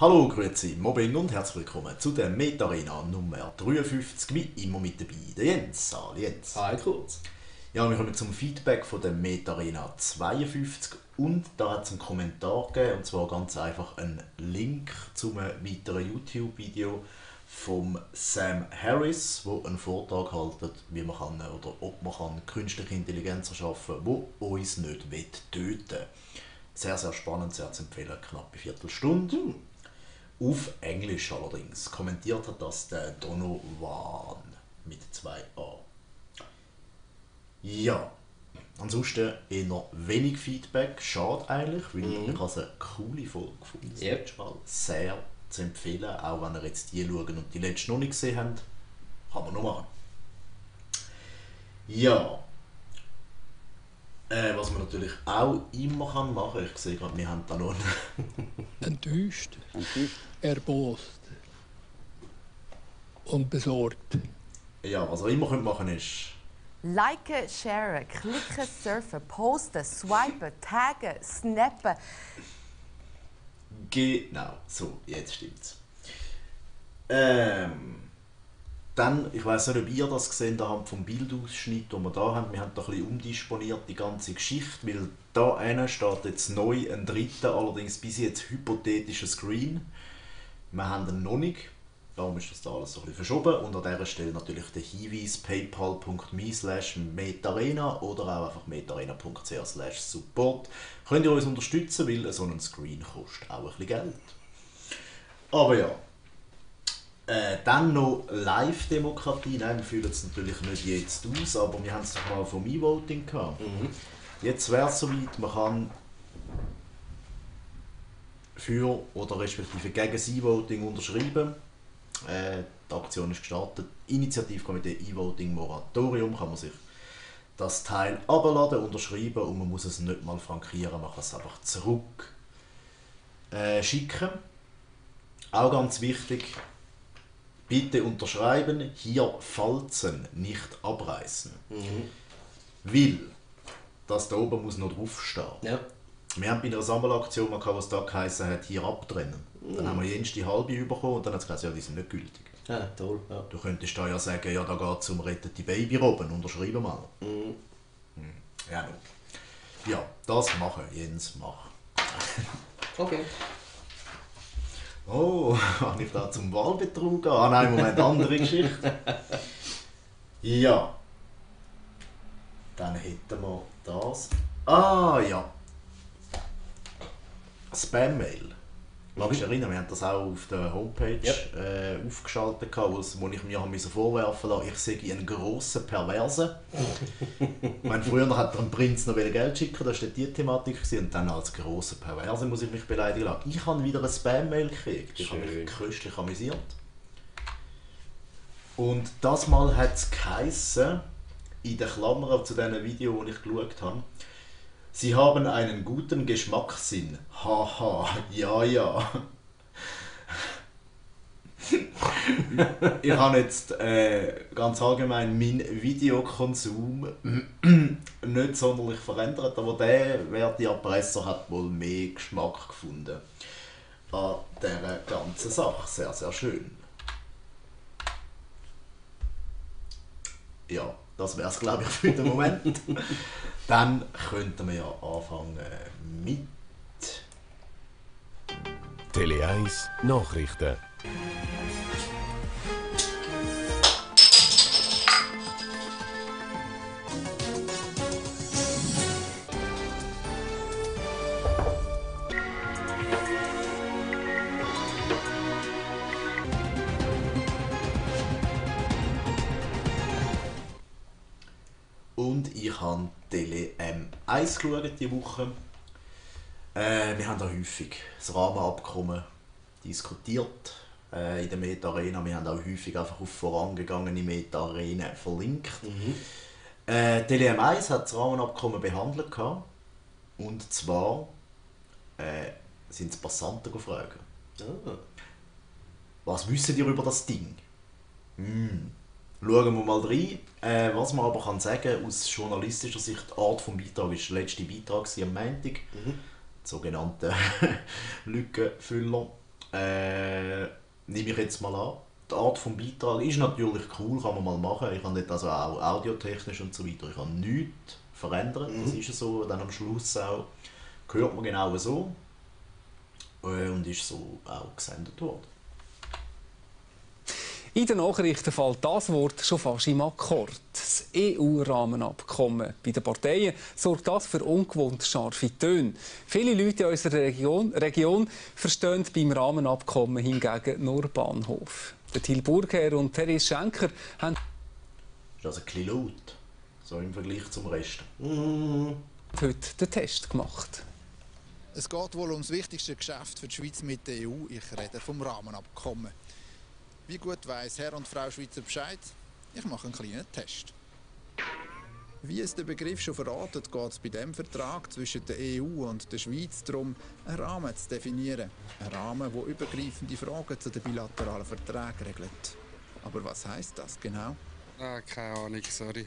Hallo, grüezi, Mobbing und herzlich willkommen zu der Metarena Nummer 53, wie immer mit dabei, der Jens. Hallo Jens. Hi Kurz. Ja, wir kommen zum Feedback von der Metarena 52 und da hat es einen Kommentar gegeben, und zwar ganz einfach einen Link zu einem weiteren YouTube-Video von Sam Harris, der einen Vortrag hält, wie man kann oder ob man kann künstliche Intelligenz erschaffen kann, die uns nicht töten will. Sehr, sehr spannend, sehr zu empfehlen, knapp eine Viertelstunde. Auf Englisch allerdings. Kommentiert hat das der Donovan mit 2a. Ja, ansonsten eher noch wenig Feedback. Schade eigentlich, weil ich habe eine coole Folge gefunden. Yep. Sehr zu empfehlen, auch wenn ihr jetzt die schaut und die letzte noch nicht gesehen habt. Kann man noch machen. Ja. Was man natürlich auch immer machen kann, ich sehe gerade, wir haben da noch Enttäuscht, erbost und besorgt. Ja, was man immer machen kann, ist liken, sharen, klicken, surfen, posten, swipen, taggen, snappen. Genau, so, jetzt stimmt's. Dann, ich weiss nicht, ob ihr das gesehen habt vom Bildausschnitt, den wir da haben. Wir haben da ein bisschen umdisponiert die ganze Geschichte, weil da hinten steht jetzt neu ein dritter, allerdings bis jetzt hypothetischer Screen. Wir haben ihn noch nicht, darum ist das da alles so ein bisschen verschoben. Und an dieser Stelle natürlich der Hinweis paypal.me/metarena oder auch einfach metarena.ch/support. Könnt ihr uns unterstützen, weil so ein Screen kostet auch ein bisschen Geld. Aber ja. Dann noch Live-Demokratie. Nein, wir führen es natürlich nicht jetzt aus, aber wir haben es doch mal vom E-Voting gehabt. Jetzt wäre es soweit, man kann für oder respektive gegen das E-Voting unterschreiben. Die Aktion ist gestartet. Initiativkomitee E-Voting Moratorium, kann man sich das Teil abladen, unterschreiben und man muss es nicht mal frankieren, man kann es einfach zurück schicken. Auch ganz wichtig, bitte unterschreiben, hier falzen, nicht abreißen. Weil, das da oben muss noch draufstehen. Ja. Wir haben bei einer Sammelaktion mal gehabt, was da geheißen hat, hier abtrennen. Dann haben wir jens die halbe bekommen und dann hat es gesagt, ja, die sind nicht gültig. Ja, toll. Ja. Du könntest da ja sagen, ja, da geht es um rettete Babyrobben, unterschreiben mal. Ja, no. Ja, das machen, Jens, mach. Okay. Oh, kann ich da zum Wahlbetrug gehen? Ah nein, Moment, andere Geschichte. Ja. Dann hätten wir das. Ah ja. Spam-Mail. Mag ich erinnern, wir haben das auch auf der Homepage aufgeschaltet, wo ich mir vorwerfen lassen, ich sehe einen grossen Perversen. Mein früher hat der Prinz noch Geld schicken, das war die Thematik, und dann als grossen Perversen muss ich mich beleidigen lassen. Ich habe wieder eine Spam-Mail gekriegt, ich habe mich köstlich amüsiert. Und das Mal hat es geheissen, in den Klammern zu diesen Videos, die ich geschaut habe, Sie haben einen guten Geschmackssinn. Haha, ja, ja. Ich habe jetzt ganz allgemein meinen Videokonsum nicht sonderlich verändert, aber der werte Erpresser hat wohl mehr Geschmack gefunden an dieser ganzen Sache. Sehr, sehr schön. Ja. Das wäre es, glaube ich, für den Moment. Dann könnten wir ja anfangen mit Tele 1 Nachrichten. Ich habe Tele M1 geschaut diese Woche. Wir haben da häufig das Rahmenabkommen diskutiert in der Metarena. Wir haben auch häufig einfach auf vorangegangene Metarena verlinkt. Tele M1 hat das Rahmenabkommen behandelt. Und zwar sind es Passanten gefragt. Was wisst ihr über das Ding? Schauen wir mal rein. Was man aber kann sagen, aus journalistischer Sicht, die Art des Beitrags war der letzte Beitrag am Montag. Sogenannte Lückenfüller. nehme ich jetzt mal an. Die Art des Beitrags ist natürlich cool, kann man mal machen. Ich habe dort also auch audiotechnisch und so weiter, ich habe nichts verändert, das ist so. Dann am Schluss auch hört man genau so und ist so auch gesendet worden. In den Nachrichten fällt das Wort schon fast im Akkord. Das EU-Rahmenabkommen. Bei den Parteien sorgt das für ungewohnt scharfe Töne. Viele Leute in unserer Region verstehen beim Rahmenabkommen hingegen nur Bahnhof. Der Till Burgherr und Therese Schenker haben... Das ist also ein bisschen laut, so im Vergleich zum Rest. ...heute den Test gemacht. Es geht wohl um das wichtigste Geschäft für die Schweiz mit der EU. Ich rede vom Rahmenabkommen. Wie gut weiss Herr und Frau Schweizer Bescheid? Ich mache einen kleinen Test. Wie es der Begriff schon verratet, geht es bei diesem Vertrag zwischen der EU und der Schweiz darum, einen Rahmen zu definieren. Einen Rahmen, der übergreifende Fragen zu den bilateralen Verträgen regelt. Aber was heisst das genau? Ah, keine Ahnung, sorry.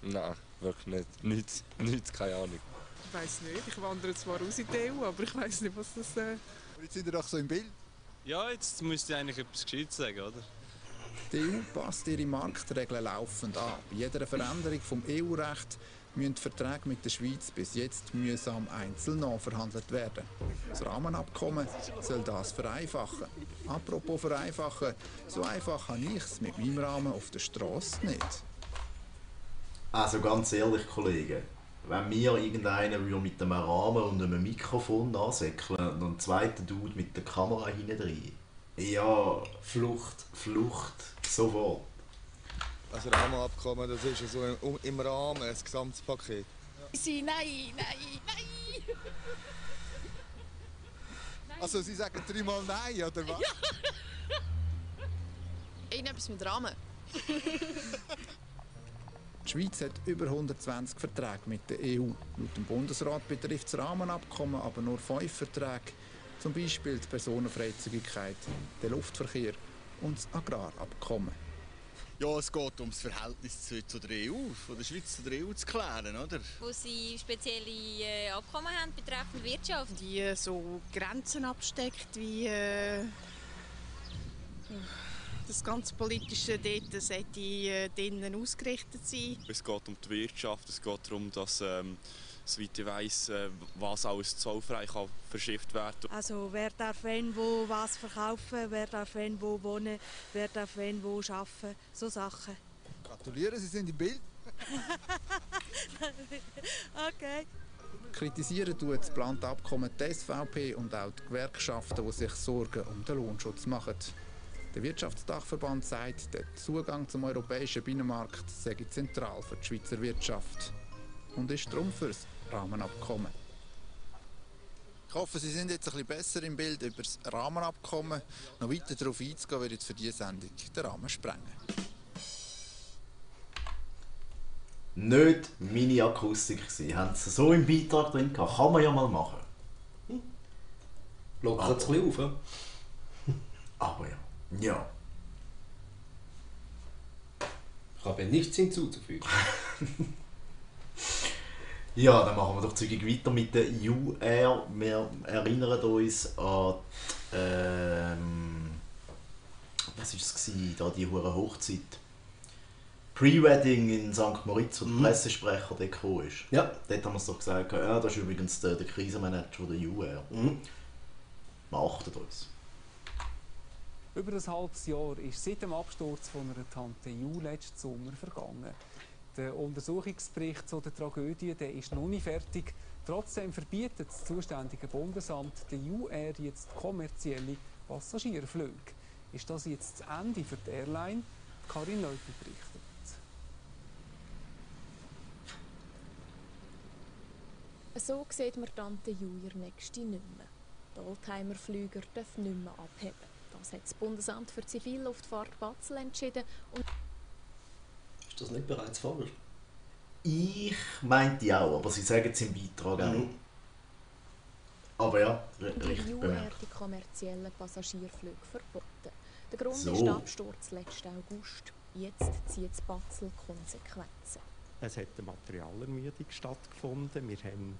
Nein, wirklich nicht. Nichts, keine Ahnung. Ich weiss nicht, ich wandere zwar raus in die EU, aber ich weiss nicht, was das... Jetzt sind wir doch so im Bild. Ja, jetzt müsste ich eigentlich etwas Gescheites sagen, oder? Die EU passt ihre Marktregeln laufend an. Bei jeder Veränderung vom EU-Recht müssen die Verträge mit der Schweiz bis jetzt mühsam einzeln verhandelt werden. Das Rahmenabkommen soll das vereinfachen. Apropos vereinfachen, so einfach habe ich es mit meinem Rahmen auf der Strasse nicht. Also ganz ehrlich, Kollegen. Wenn mir irgendeinen mit einem Rahmen und einem Mikrofon ansäckeln und einen zweiten Dude mit der Kamera hinten rein. Ja, Flucht, sofort. Das Rahmenabkommen, das ist so also im Rahmen, ein Gesamtpaket. Sie, nein! Also Sie sagen dreimal nein, oder was? Ja. Irgendetwas mit Rahmen. Die Schweiz hat über 120 Verträge mit der EU. Laut dem Bundesrat betrifft das Rahmenabkommen aber nur 5 Verträge, zum Beispiel die Personenfreizügigkeit, den Luftverkehr und das Agrarabkommen. Ja, es geht um das Verhältnis zu der EU, von der Schweiz zu der EU zu klären, oder? Wo sie spezielle Abkommen haben betreffend Wirtschaft. Die so Grenzen absteckt wie... Das ganze Politische dort sollte drinnen ausgerichtet sein. Es geht um die Wirtschaft, es geht darum, dass soweit ich weiss, was alles zollfrei kann verschifft werden. Also wer darf wenn wo was verkaufen, wer darf wenn wo wohnen, wer darf wenn wo arbeiten, so Sachen. Gratuliere, Sie sind im Bild. Okay. Kritisieren tut das geplante Abkommen die SVP und auch die Gewerkschaften, die sich Sorgen um den Lohnschutz machen. Der Wirtschaftsdachverband sagt, der Zugang zum europäischen Binnenmarkt sei zentral für die Schweizer Wirtschaft und ist darum für das Rahmenabkommen. Ich hoffe, Sie sind jetzt ein bisschen besser im Bild über das Rahmenabkommen. Noch weiter darauf einzugehen, wird jetzt für diese Sendung den Rahmen sprengen. Nicht meine Akustik gewesen. Haben Sie so im Beitrag drin gehabt? Kann man ja mal machen. Lockert es ein bisschen auf. Aber ja. Ja. Ich habe nichts hinzuzufügen. Ja, dann machen wir doch zügig weiter mit der Ju-Air. Wir erinnern uns an die, was war es? Da die hure Hochzeit. Pre-Wedding in St. Moritz, wo der Pressesprecher dort gekommen ist. Ja. Dort haben wir es doch gesagt, ja, das ist übrigens der Krisenmanager der Ju-Air. Man achtet uns. Über ein halbes Jahr ist seit dem Absturz von einer Tante Ju letzten Sommer vergangen. Der Untersuchungsbericht zu der Tragödie, der ist noch nicht fertig. Trotzdem verbietet das zuständige Bundesamt der Ju-Air jetzt kommerzielle Passagierflüge. Ist das jetzt das Ende für die Airline? Karin Leutl berichtet. So sieht man Tante Ju ihr Nächste nicht mehr. Die Oldtimer-Flüger dürfen nicht mehr abheben. Das hat das Bundesamt für Zivilluftfahrt BAZL entschieden. Und ist das nicht bereits voll? Ich meinte auch, aber Sie sagen es im Beitrag auch. Aber ja, richtig bemerkt. Die kommerziellen Passagierflüge verboten. Der Grund ist der Absturz letzten August. Jetzt zieht das BAZL Konsequenzen. Es hat eine Materialermüdung stattgefunden. Wir haben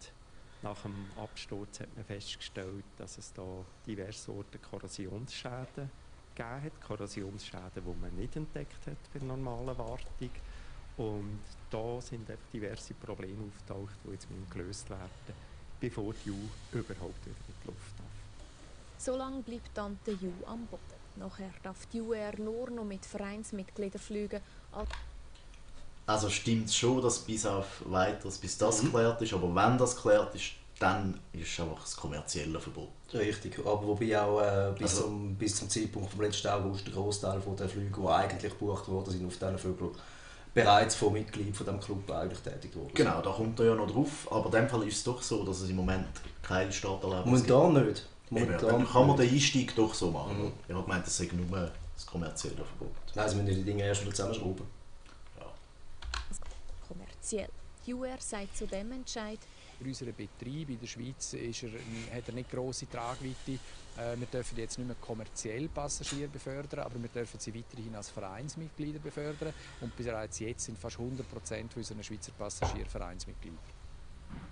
Nach dem Absturz hat man festgestellt, dass es da diverse Orte Korrosionsschäden gegeben hat. Korrosionsschäden, die man nicht entdeckt hat bei der normalen Wartung. Und da sind einfach diverse Probleme aufgetaucht, die jetzt gelöst werden müssen, bevor die Ju überhaupt wieder in die Luft darf. So lange bleibt dann die Ju am Boden. Nachher darf die Ju-Air nur noch mit Vereinsmitgliedern fliegen. Also stimmt es schon, dass bis auf Weiteres, bis das geklärt ist, aber wenn das geklärt ist, dann ist einfach das kommerzielle Verbot. Richtig, aber wobei auch bis zum Zeitpunkt vom letzten August der Großteil der Flüge, die eigentlich gebucht worden sind auf diesen Vögel, bereits von Mitglied von dem Club eigentlich tätig worden. Genau, da kommt er ja noch drauf, aber in dem Fall ist es doch so, dass es im Moment keine Starterlaubnis gibt. Momentan nicht. Dann kann man den Einstieg doch so machen. Mhm. Ich habe gemeint, das sei nur das kommerzielle Verbot. Nein, sie müssen die Dinge erst wieder zusammenschrauben. Ja. Kommerziell. Ju-Air sagt zu dem Entscheid. Unser Betrieb in der Schweiz hat er nicht grosse Tragweite. Wir dürfen jetzt nicht mehr kommerziell Passagiere befördern, aber wir dürfen sie weiterhin als Vereinsmitglieder befördern. Und bereits jetzt sind fast 100% unserer Schweizer Passagiere Vereinsmitglieder.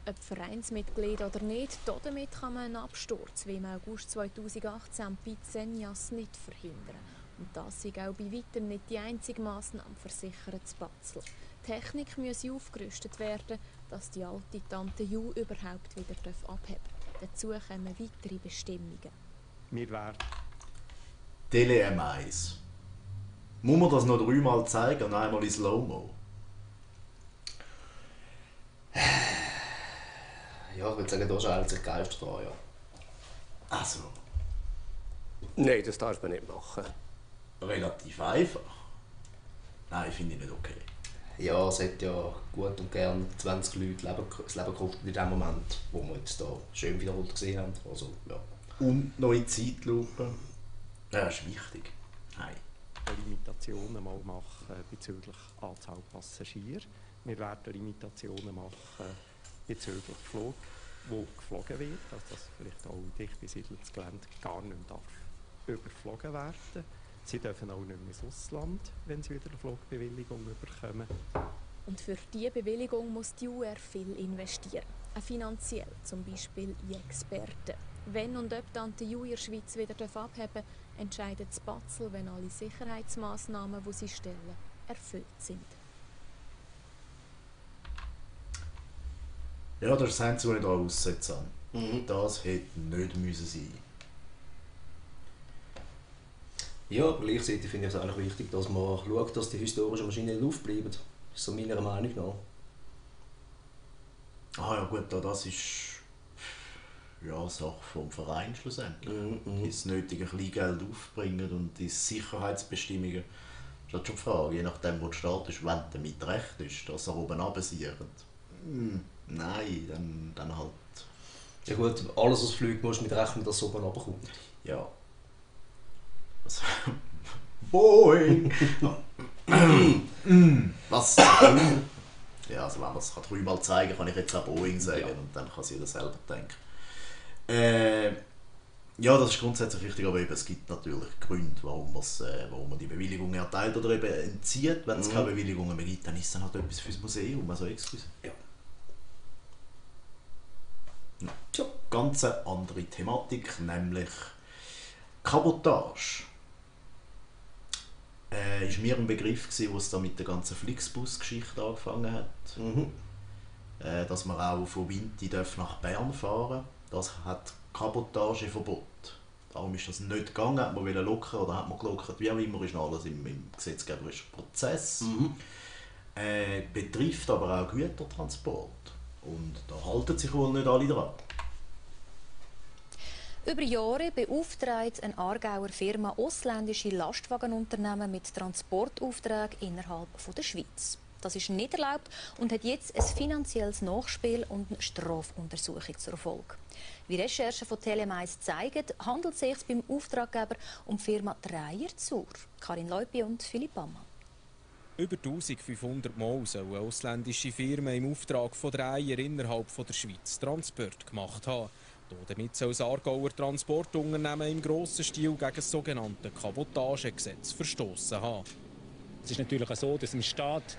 Ob Vereinsmitglied oder nicht, damit kann man einen Absturz wie im August 2018 bei Zenias nicht verhindern. Und das sei auch bei weitem nicht die einzige Massnahme, versichert zu BAZL. Die Technik müsse aufgerüstet werden, dass die alte Tante Ju überhaupt wieder abheben darf. Dazu kommen weitere Bestimmungen. Wir werden Tele M1. Muss man das noch 3-mal zeigen und einmal in Slow-Mo? Ja, ich würde sagen, da schaltet sich Geist dran, ja. Ach so. Nein, das darf man nicht machen. Relativ einfach. Nein, finde ich nicht okay. Ja, es hat ja gut und gern 20 Leute das Leben gekostet in dem Moment, wo wir jetzt hier schön wiederholt gesehen haben. Also, ja. Und neue Zeitlupe. Ja, das ist wichtig. Nein. Limitationen mal machen bezüglich Anzahl Passagiere. Wir werden Limitationen machen bezüglich Flug, wo geflogen wird, dass das vielleicht auch dicht besiedeltes Gelände gar nicht darf überflogen werden. Sie dürfen auch nicht mehr ins Ausland, wenn sie wieder eine Flugbewilligung bekommen. Und für diese Bewilligung muss die Ju-Air viel investieren. Auch finanziell, zum Beispiel in Experten. Wenn und ob dann die Ju in der Schweiz wieder abheben darf, entscheidet das BAZL, wenn alle Sicherheitsmaßnahmen, die sie stellen, erfüllt sind. Ja, das ist das Einzige, was ich da aussetzen kann. Mhm. Das hätte nicht müssen sein. Ja, gleichzeitig finde ich es eigentlich wichtig, dass man schaut, dass die historischen Maschinen nicht aufbleiben. Das ist so meiner Meinung nach. Ah ja gut, das ist ja Sache vom Verein schlussendlich. Mhm. Das nötige Kleingeld aufbringen und die Sicherheitsbestimmungen. Das ist schon die Frage, je nachdem wo der Staat ist, wenn damit recht ist, dass er oben runtersieht. Mhm. Nein, dann halt. Ja gut, alles was fliegt, musst du mit rechnen, dass es oben runterkommt. Ja. Boing! Was? Ja, also wenn man es 3-mal zeigen kann, ich jetzt auch Boing sagen, ja. Und dann kann jeder selber denken. Ja, das ist grundsätzlich richtig, aber eben, es gibt natürlich Gründe, warum man die Bewilligung erteilt oder eben entzieht. Wenn es keine Bewilligungen mehr gibt, dann ist es halt etwas fürs Museum, also excuse. Ja. Tja, ganz eine andere Thematik, nämlich Kabotage ist mir ein Begriff gewesen, wo es da mit der ganzen Flixbus-Geschichte angefangen hat. Mhm. Dass man auch von Winti nach Bern fahren darf, das hat Kabotageverbot. Darum ist das nicht gegangen, hat man lockern oder hat man gelockert, wie auch immer, ist alles im gesetzgeberischen Prozess. Mhm. Betrifft aber auch Gütertransport und da halten sich wohl nicht alle dran. Über Jahre beauftragt eine Aargauer Firma ausländische Lastwagenunternehmen mit Transportaufträgen innerhalb der Schweiz. Das ist nicht erlaubt und hat jetzt ein finanzielles Nachspiel und eine Strafuntersuchung zur Folge. Wie Recherchen von Tele M1 zeigen, handelt es sich beim Auftraggeber um die Firma Dreier Zur. Karin Leupi und Philipp Ammann. Über 1500 Mal sollen ausländische Firmen im Auftrag von Dreier innerhalb der Schweiz Transport gemacht haben. Damit soll das Aargauer Transportunternehmen im grossen Stil gegen das sogenannte Kabotagegesetz verstossen haben. Es ist natürlich so, dass im Staat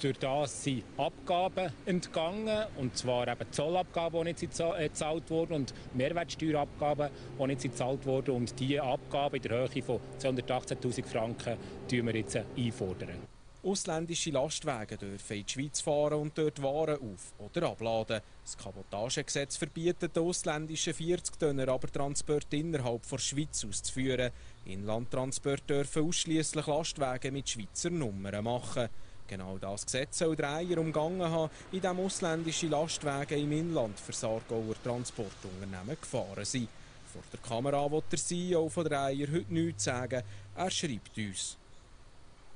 Durch das sind Abgaben entgangen, und zwar eben Zollabgaben, die nicht gezahlt wurden, und Mehrwertsteuerabgaben, die nicht gezahlt wurden. Und diese Abgabe in der Höhe von 218'000 Franken fordern wir jetzt einfordern. Ausländische Lastwagen dürfen in die Schweiz fahren und dort Waren auf- oder abladen. Das Kabotagegesetz verbietet den ausländischen 40-Tonner aber Transporte innerhalb der Schweiz auszuführen. Inlandtransporte dürfen ausschliesslich Lastwagen mit Schweizer Nummern machen. Genau das Gesetz soll Dreier umgangen haben, indem ausländische Lastwagen im Inland für Saargauer Transportunternehmen gefahren sind. Vor der Kamera will der CEO von Dreier heute nichts sagen. Er schreibt uns: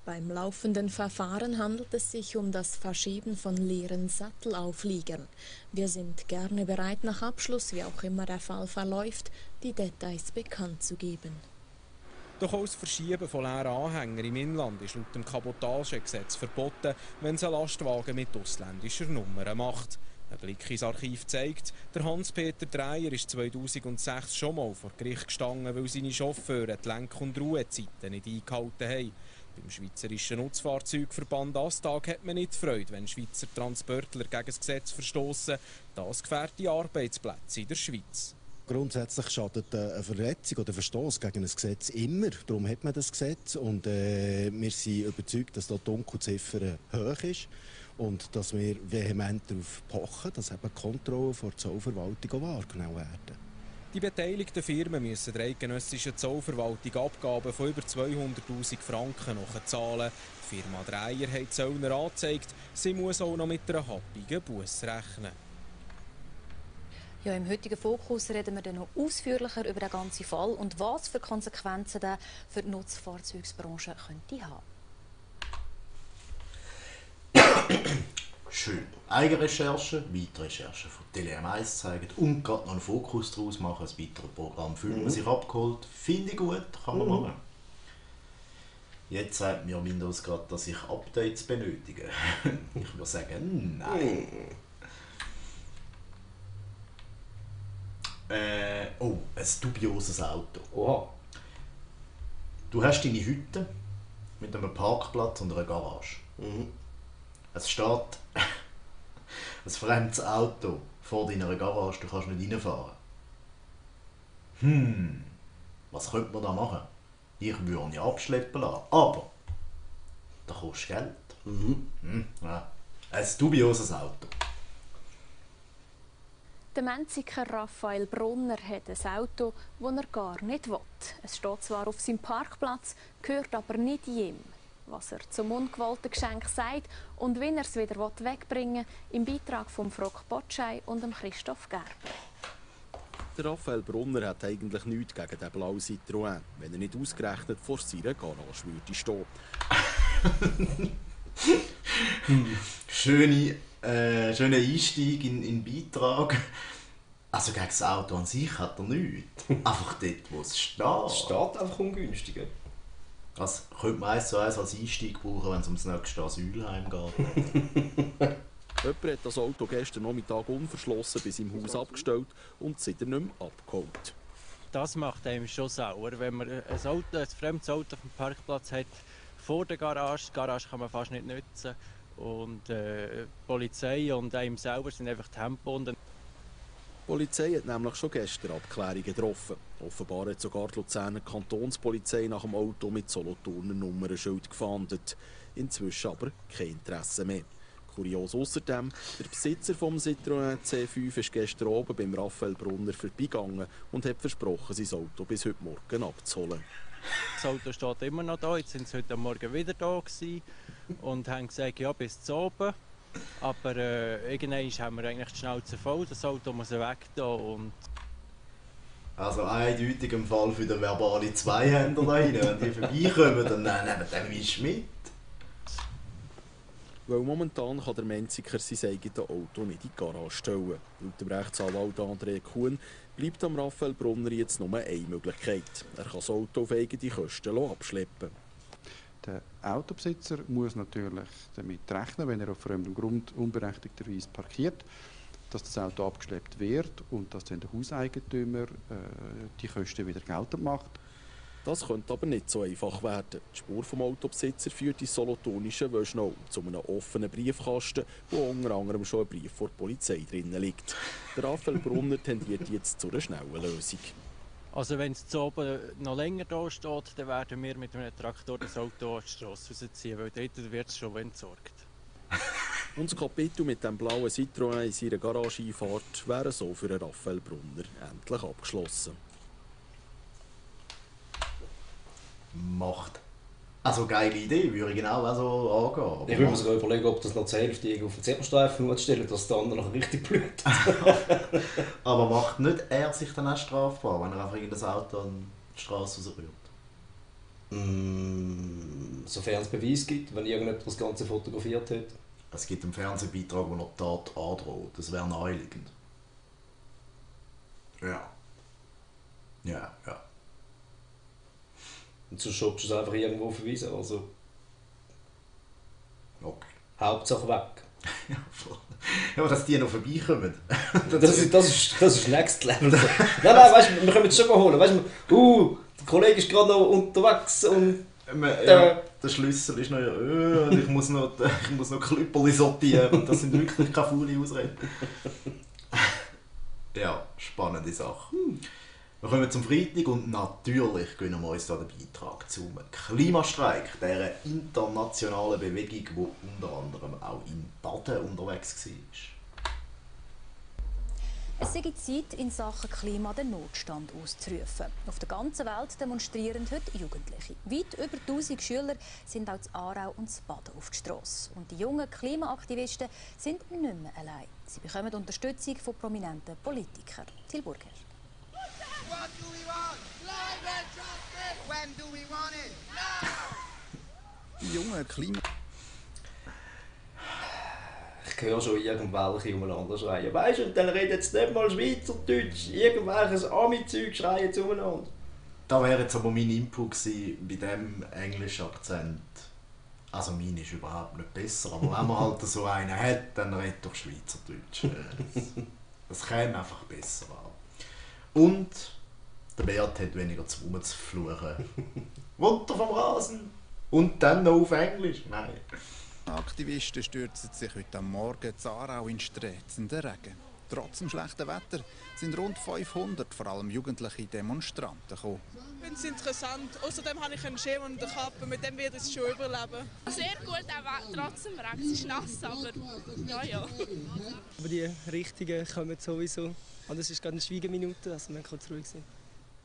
Beim laufenden Verfahren handelt es sich um das Verschieben von leeren Sattelaufliegern. Wir sind gerne bereit, nach Abschluss, wie auch immer der Fall verläuft, die Details bekannt zu geben. Doch auch das Verschieben von leeren Anhängern im Inland ist laut dem Kabotagegesetz verboten, wenn es ein Lastwagen mit ausländischer Nummer macht. Ein Blick ins Archiv zeigt, der Hans-Peter Dreier ist 2006 schon mal vor Gericht gestanden, weil seine Chauffeure die Lenk- und Ruhezeiten nicht eingehalten haben. Beim Schweizerischen Nutzfahrzeugverband Astag hat man nicht Freude, wenn Schweizer Transportler gegen das Gesetz verstoßen. Das gefährdet die Arbeitsplätze in der Schweiz. Grundsätzlich schadet eine Verletzung oder Verstoß gegen ein Gesetz immer. Darum hat man das Gesetz, und wir sind überzeugt, dass da die Dunkelziffer hoch ist und dass wir vehement darauf pochen, dass eben die Kontrolle vor der Zollverwaltung wahrgenommen werden. Die beteiligten Firmen müssen der eidgenössischen Zollverwaltung Abgaben von über 200'000 Franken nachzahlen. Die Firma Dreier hat die Zöllner angezeigt, sie muss auch noch mit einer happigen Busse rechnen. Ja, im heutigen Fokus reden wir dann noch ausführlicher über den ganzen Fall und was für Konsequenzen der für die Nutzfahrzeugbranche könnte haben. Schön. Eigenrecherche, Weitrecherche von Tele M1 zeigen und gerade noch einen Fokus daraus machen. Ein weiteres Programm fühlt man sich abgeholt. Finde ich gut, kann man machen. Jetzt sagt mir Windows gerade, dass ich Updates benötige. Ich würde sagen, nein. Ein dubioses Auto. Oha. Du hast deine Hütte mit einem Parkplatz und einer Garage. Es steht ein fremdes Auto vor deiner Garage, du kannst nicht reinfahren. Was könnte man da machen? Ich würde nicht abschleppen lassen, aber da kostet Geld. Ja. Ein dubioses Auto. Der Menziker Raphael Brunner hat ein Auto, das er gar nicht will. Es steht zwar auf seinem Parkplatz, gehört aber nicht ihm. Was er zum ungewollten Geschenk sagt und wie er es wieder wegbringen will, im Beitrag von Frog Botschei und Christoph Gerber. Der Raphael Brunner hat eigentlich nichts gegen den blauen Citroën, wenn er nicht ausgerechnet vor seiner Garage würde stehen. Schöner Einstieg in den Beitrag. Also gegen das Auto an sich hat er nichts. Einfach dort, wo es steht. Es steht einfach ungünstig. Das könnte man eins zu eins als Einstieg brauchen, wenn es ums nächste Asylheim geht. Jemand hat das Auto gestern Nachmittag unverschlossen bei seinem Haus abgestellt und seitdem nicht mehr abgeholt. Das macht einem schon sauer, wenn man ein fremdes Auto auf dem Parkplatz hat, vor der Garage. Die Garage kann man fast nicht nutzen. Und die Polizei und einem selber sind einfach tempobunden. Die Polizei hat nämlich schon gestern Abklärungen getroffen. Offenbar hat sogar die Luzerner Kantonspolizei nach dem Auto mit Solothurner Nummernschild gefahndet. Inzwischen aber kein Interesse mehr. Kurios außerdem, der Besitzer vom Citroën C5 ist gestern oben beim Raphael Brunner vorbeigegangen und hat versprochen, sein Auto bis heute Morgen abzuholen. Das Auto steht immer noch da, jetzt sind sie heute Morgen wieder da gewesen und haben gesagt, ja, bis zu oben. Aber irgendwann haben wir eigentlich die Schnauze voll, das Auto muss weg da und... Also eindeutig im Fall für den verbalen Zweihänder da rein. Wenn die vorbeikommen, dann nehmen wir den Misch mit. Weil momentan kann der Menziker sein eigenes Auto nicht in die Garage stellen. Laut dem Rechtsanwalt André Kuhn bleibt am Raphael Brunner jetzt nur eine Möglichkeit. Er kann das Auto auf eigene Kosten abschleppen. Der Autobesitzer muss natürlich damit rechnen, wenn er auf fremdem Grund unberechtigterweise parkiert, dass das Auto abgeschleppt wird und dass dann der Hauseigentümer die Kosten wieder geltend macht. Das könnte aber nicht so einfach werden. Die Spur vom Autobesitzer führt in solothurnischen Wöschnau zu einem offenen Briefkasten, wo unter anderem schon ein Brief vor der Polizei drin liegt. Der Raphael Brunner tendiert jetzt zu einer schnellen Lösung. Also wenn es oben noch länger da steht, dann werden wir mit einem Traktor das Auto an die Strasse rausziehen, weil dort wird es schon entsorgt. Unser Kapitel mit dem blauen Citroën in seiner Garage-Einfahrt wäre so für Raphael Brunner endlich abgeschlossen. Macht. Also geile Idee, würde ich genau so angehen. Aber ich würde mir sogar überlegen, ob das noch zur Hälfte auf den Zebrastreifen stellen, dass der andere noch richtig blöd. Aber macht nicht er sich dann auch strafbar, wenn er einfach das Auto an die Straße rausrührt? Sofern es Beweis gibt, wenn irgendjemand das Ganze fotografiert hat. Es gibt einen Fernsehbeitrag, wo noch die Tat androht. Das wäre naheliegend. Ja. Ja, ja. Und sonst schubst du es einfach irgendwo verweisen, also... Okay. Hauptsache weg. Ja, voll. Ja, aber dass die noch vorbeikommen. das ist Next Level. nein, weißt du, wir können es schon mal holen. Weißt du, der Kollege ist gerade noch unterwegs und... Der Schlüssel ist noch... und ich muss noch Klüpperli sortieren. Das sind wirklich keine faule Ausreden. Ja, spannende Sache. Wir kommen zum Freitag und natürlich gönnen wir uns da den Beitrag zum Klimastreik, dieser internationalen Bewegung, die unter anderem auch in Baden unterwegs war. Es ist Zeit, in Sachen Klima den Notstand auszurufen. Auf der ganzen Welt demonstrieren heute Jugendliche. Weit über 1000 Schüler sind auch in Aarau und in Baden auf die Strasse. Und die jungen Klimaaktivisten sind nicht mehr allein. Sie bekommen Unterstützung von prominenten Politikern. Till Burgherr. What do we want? Climate justice! When do we want it? Now! Junge Klima... Ich höre schon irgendwelche umeinander schreien. Weißt du, dann redet jetzt nicht mal Schweizerdeutsch. Irgendwelches Ami-Zeug schreien jetzt umeinander. Da wäre jetzt aber mein Input gewesen bei diesem englischen Akzent. Also mein ist überhaupt nicht besser, aber wenn man halt so einen hat, dann redet doch Schweizerdeutsch. Das kann einfach besser werden. Und der Bert hat weniger zu rumzufluchen. Runter vom Rasen! Und dann noch auf Englisch? Nein. Aktivisten stürzen sich heute am Morgen in Aarau in strätzenden Regen. Trotz dem schlechten Wetter sind rund 500, vor allem jugendliche Demonstranten gekommen. Ich finde es interessant. Außerdem habe ich einen Schirm und eine Kappe. Mit dem wird es schon überleben. Sehr gut, auch trotzdem Regen. Es ist nass, aber ja. Aber die Richtigen kommen sowieso. Und es ist gerade eine Schweigeminute, also man kann es ruhig sein.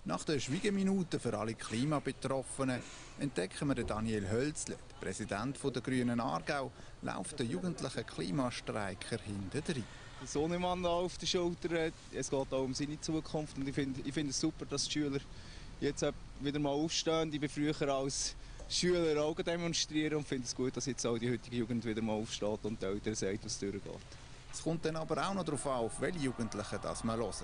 Nach der Schweigeminute für alle Klimabetroffenen entdecken wir Daniel Hölzle, der Präsident der Grünen Aargau, läuft den jugendlichen Klimastreiker hinterher. Der Sonnemann auf der Schulter, es geht auch um seine Zukunft. Und ich finde es super, dass die Schüler jetzt wieder mal aufstehen. Ich bin früher als Schüler auch demonstrieren und finde es gut, dass jetzt auch die heutige Jugend wieder mal aufsteht und die Eltern sagen, was durchgeht. Es kommt dann aber auch noch darauf an, auf welche Jugendlichen das man hört.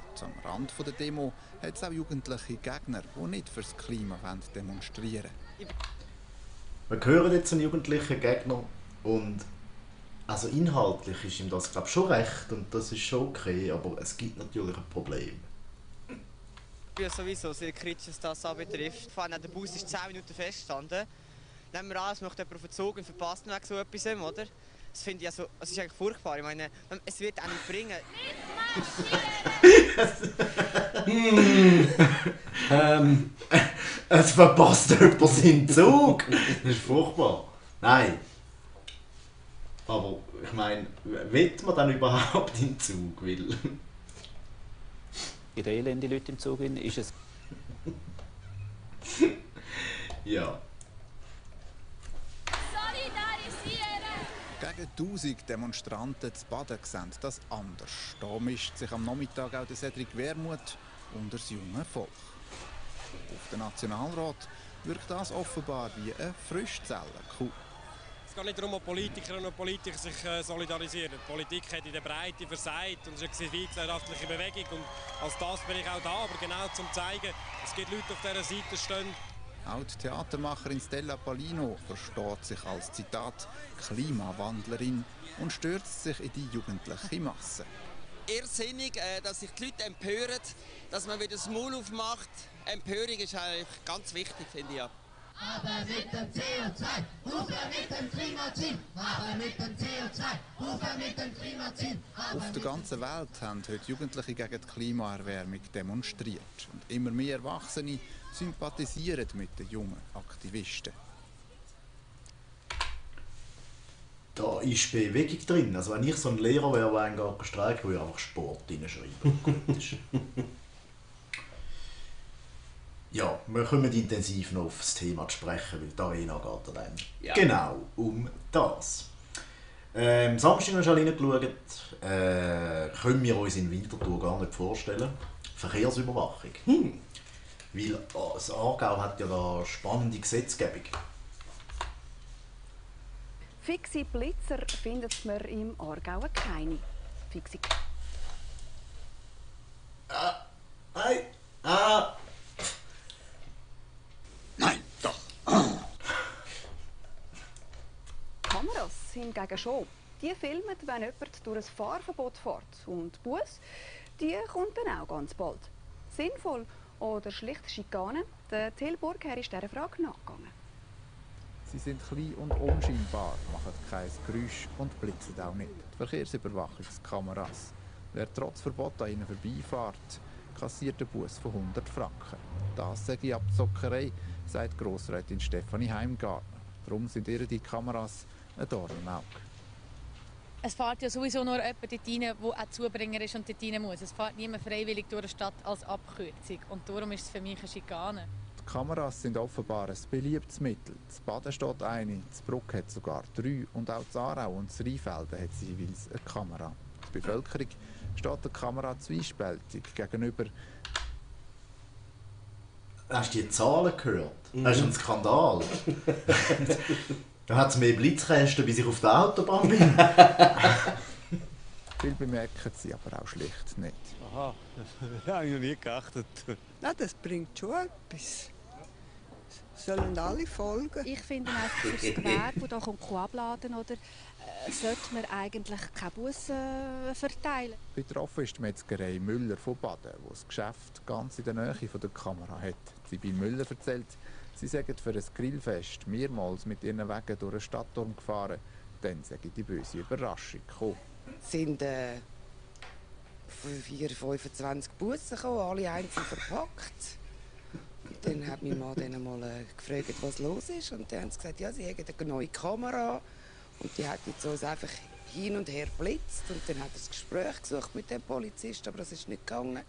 Am Rand der Demo hat es auch jugendliche Gegner, die nicht fürs Klima demonstrieren wollen. Wir hören jetzt einen jugendlichen Gegner und also inhaltlich ist ihm das, glaube ich, schon recht und das ist schon okay, aber es gibt natürlich ein Problem. Ich bin sowieso sehr kritisch, was das anbetrifft. Der Bus ist 10 Minuten festgestanden. Nehmen wir an, es möchte jemand auf den Zug und verpasst noch so etwas, oder? Das finde ich also, es ist eigentlich furchtbar. Ich meine, es wird einen bringen. Es verpasst jemand seinen Zug. Das ist furchtbar. Nein. Aber ich meine, will man dann überhaupt in den Zug? Weil... Wie reden die Leute im Zug hin? Ist es... Ja. Gegen 1000 Demonstranten zu Baden sehen das anders. Da mischt sich am Nachmittag auch der Cedric Wermuth und das junge Volk. Auf den Nationalrat wirkt das offenbar wie eine Frischzellenkuh. Es geht nicht darum, ob Politikerinnen und Politiker sich solidarisieren. Die Politik hat in der Breite versagt und es ist eine gesellschaftliche Bewegung. Und als das bin ich auch da, aber genau zum zeigen, es gibt Leute auf dieser Seite stehen. Auch die Theatermacherin Stella Pallino versteht sich als, Zitat, Klimawandlerin und stürzt sich in die jugendliche Masse. irrsinnig, dass sich die Leute empören, dass man wieder das Maul aufmacht. Empörung ist eigentlich ganz wichtig, finde ich. Ja. Aber mit dem CO2, aufhören mit dem Klimaziel, aber mit dem CO2, aufhören mit dem Klimaziel. Auf der ganzen Welt haben heute Jugendliche gegen die Klimaerwärmung demonstriert. Und immer mehr Erwachsene sympathisieren mit den jungen Aktivisten. Da ist Bewegung drin. Also wenn ich so ein Lehrer wäre, der einen gar gestreikt, würde ich einfach Sport reinschreiben. Ja, wir kommen intensiv noch auf das Thema zu sprechen, weil die Arena geht dann ja genau um das. Samstag haben wir schon reingeschaut, können wir uns in Winterthur gar nicht vorstellen. Verkehrsüberwachung. Weil das Aargau hat ja da spannende Gesetzgebung. Fixe Blitzer findet man im Aargau keine. Fixe. Nein, doch. Kameras hingegen schon. Die filmen, wenn jemand durch ein Fahrverbot fährt. Und Buss, die kommt dann auch ganz bald. Sinnvoll oder schlicht Schikane? Der Till Burgherr ist dieser Frage nachgegangen. Sie sind klein und unscheinbar, machen kein Geräusch und blitzen auch nicht. Die Verkehrsüberwachungskameras. Wer trotz Verbot an ihnen vorbeifährt, kassiert einen Buss von 100 Franken. Das sei Abzockerei, sagt Grossrätin Stefanie Heimgartner. Darum sind ihr die Kameras ein Dorn im Auge. Es fährt ja sowieso nur jemand dort rein, der auch Zubringer ist und dort rein muss. Es fährt niemand freiwillig durch die Stadt als Abkürzung. Und darum ist es für mich eine Schikane. Die Kameras sind offenbar ein beliebtes Mittel. In Baden steht eine, in Bruck hat sogar 3 und auch in Aarau und in Rheinfelden hat sie jeweils eine Kamera. Die Bevölkerung steht der Kamera zwiespältig gegenüber. Hast du die Zahlen gehört? Das ist ein Skandal. Da hat es mehr Blitzkästen, bis ich auf der Autobahn bin. Viel bemerken sie aber auch schlicht nicht. Aha, das habe ich noch nie geachtet. Nein, das bringt schon etwas. Sollen alle folgen? Ich finde auch für das Gewerbe, das hier abladen kann, sollte man eigentlich keine Busse verteilen. Betroffen ist die Metzgerei Müller von Baden, die das Geschäft ganz in der Nähe der Kamera hat. Sibylle Müller erzählt, sie seien für ein Grillfest mehrmals mit ihren Wegen durch den Stadtturm gefahren. Dann sei die böse Überraschung gekommen. Es sind 25 Busse gekommen, alle einzeln verpackt. Und dann hat mein Mann dann mal gefragt, was los ist. Und dann haben sie gesagt, ja, sie haben eine neue Kamera. Und die hat jetzt so einfach hin und her blitzt. Und dann hat er das Gespräch gesucht mit dem Polizisten, aber das ist nicht gegangen.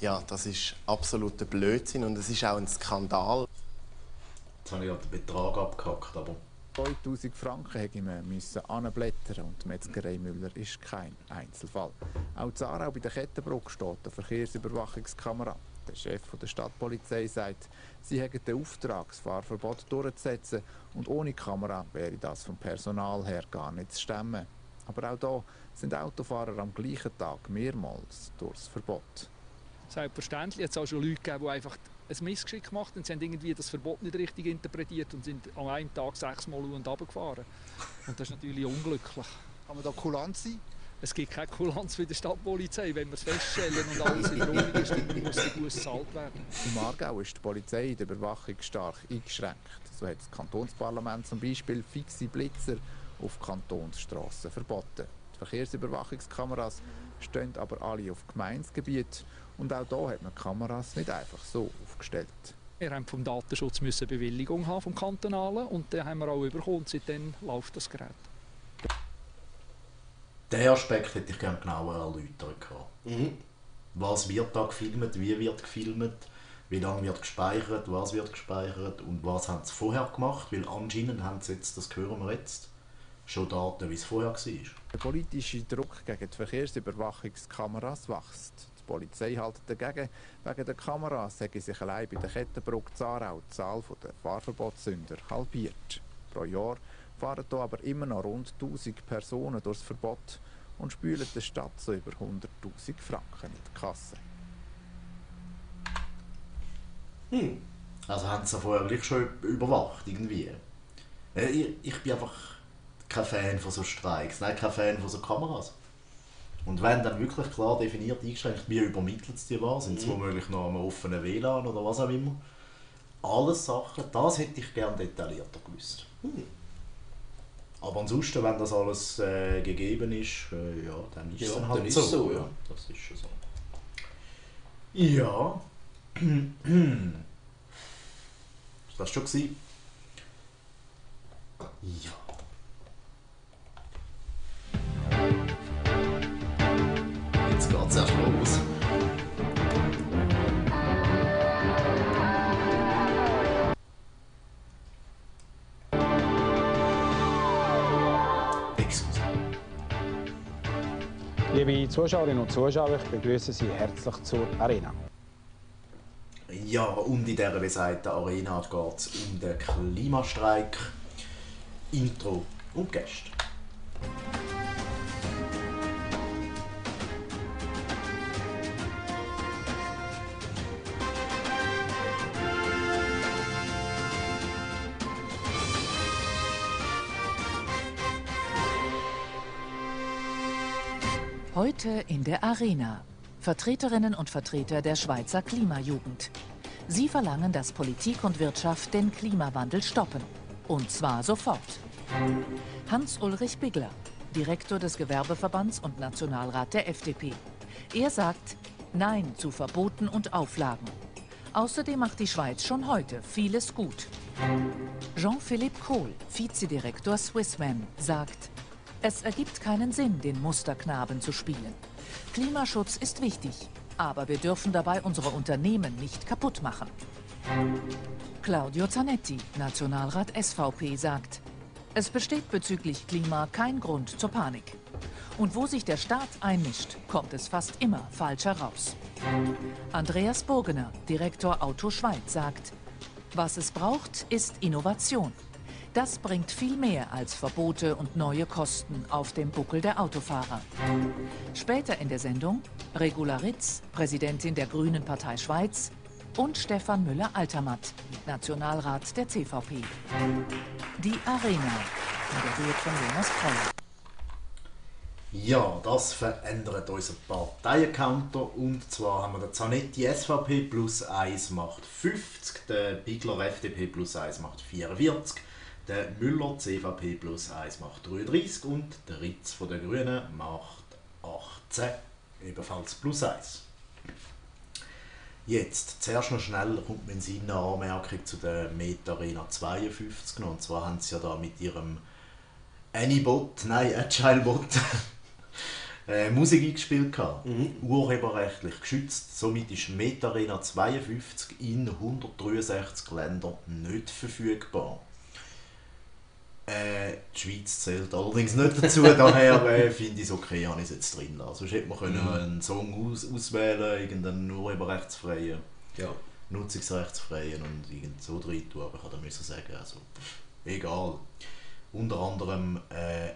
Ja, das ist absoluter Blödsinn und es ist auch ein Skandal. Jetzt habe ich den Betrag abgehackt, aber 2000 Franken hätte man hinblättern und die Metzgerei Müller ist kein Einzelfall. Auch in Aarau bei der Kettenbrücke steht eine Verkehrsüberwachungskamera. Der Chef der Stadtpolizei sagt, sie hätten den Auftrag, das Fahrverbot durchzusetzen und ohne Kamera wäre das vom Personal her gar nicht zu stemmen. Aber auch hier sind Autofahrer am gleichen Tag mehrmals durchs Verbot. Selbstverständlich, es hat auch schon Leute gegeben, die einfach ein Missgeschick gemacht und sie haben irgendwie das Verbot nicht richtig interpretiert und sind an einem Tag 6-mal hoch und runter gefahren. Und das ist natürlich unglücklich. Kann man da kulant sein? Es gibt keine Kulanz für die Stadtpolizei, wenn wir es feststellen und alles in Ordnung ist, dann muss die Busse bezahlt werden. Im Aargau ist die Polizei in der Überwachung stark eingeschränkt. So hat das Kantonsparlament zum Beispiel fixe Blitzer auf Kantonsstrassen verboten. Die Verkehrsüberwachungskameras stehen aber alle auf Gemeindegebiet und auch hier hat man Kameras nicht einfach so aufgestellt. Wir mussten vom Datenschutz eine Bewilligung haben vom Kantonalen und die haben wir auch bekommen. Seitdem läuft das Gerät. Diesen Aspekt hätte ich gerne genauer erläutert. Was wird da gefilmt, wie wird gefilmt, wie lange wird gespeichert und was haben sie vorher gemacht? Weil anscheinend haben sie jetzt, das hören wir jetzt, schon Daten, wie es vorher war. Der politische Druck gegen die Verkehrsüberwachungskameras wächst. Die Polizei hält dagegen, wegen der Kameras sei sich allein bei der Kettenbrücke Aarau die Zahl der Fahrverbotssünder halbiert. Pro Jahr fahren hier aber immer noch rund 1000 Personen durchs Verbot und spülen der Stadt so über 100'000 Franken in die Kasse. Also haben sie vorher schon überwacht, irgendwie. Ich bin einfach kein Fan von so Streiks, nein, kein Fan von so Kameras. Und wenn dann wirklich klar definiert, eingeschränkt, wie übermittelt es die war, sind es womöglich noch am offenen WLAN oder was auch immer. Alles Sachen, das hätte ich gerne detaillierter gewusst. Aber ansonsten, wenn das alles gegeben ist, ja, dann ist es dann halt so. Ja. Das ist schon so. Ja. Das war schon gewesen. Ja. Jetzt geht es erst mal los. Liebe Zuschauerinnen und Zuschauer, ich begrüße Sie herzlich zur Arena. Ja, und in dieser besagten Arena geht es um den Klimastreik, Intro und Gäste. Heute in der Arena. Vertreterinnen und Vertreter der Schweizer Klimajugend. Sie verlangen, dass Politik und Wirtschaft den Klimawandel stoppen. Und zwar sofort. Hans-Ulrich Bigler, Direktor des Gewerbeverbands und Nationalrat der FDP. Er sagt Nein zu Verboten und Auflagen. Außerdem macht die Schweiz schon heute vieles gut. Jean-Philippe Kohl, Vizedirektor Swissmem, sagt: Es ergibt keinen Sinn, den Musterknaben zu spielen. Klimaschutz ist wichtig, aber wir dürfen dabei unsere Unternehmen nicht kaputt machen. Claudio Zanetti, Nationalrat SVP, sagt: Es besteht bezüglich Klima kein Grund zur Panik. Und wo sich der Staat einmischt, kommt es fast immer falsch heraus. Andreas Burgener, Direktor Auto Schweiz, sagt: Was es braucht, ist Innovation. Das bringt viel mehr als Verbote und neue Kosten auf dem Buckel der Autofahrer. Später in der Sendung Regula Rytz, Präsidentin der Grünen Partei Schweiz, und Stefan Müller-Altermatt, Nationalrat der CVP. Die Arena, moderiert von Jonas Preuer. Ja, das verändert unseren Parteiencounter. Und zwar haben wir den Zanetti SVP +1 macht 50, den Bigler FDP +1 macht 44. Der Müller CVP +1 macht 33 und der Rytz von den Grünen macht 18, ebenfalls +1. Jetzt, zuerst noch schnell, kommt mir in Sinn eine Anmerkung zu der Metarena 52. Und zwar haben sie ja da mit ihrem Agilebot Musik eingespielt. Urheberrechtlich geschützt. Somit ist Metarena 52 in 163 Ländern nicht verfügbar. Die Schweiz zählt allerdings nicht dazu, daher finde ich es okay, habe ich es jetzt drin lassen. Sonst hätte man einen Song auswählen, irgendeinen urheberrechtsfreien, nutzungsrechtsfreien und irgend so drin tun, aber ich habe da sagen, also egal. Unter anderem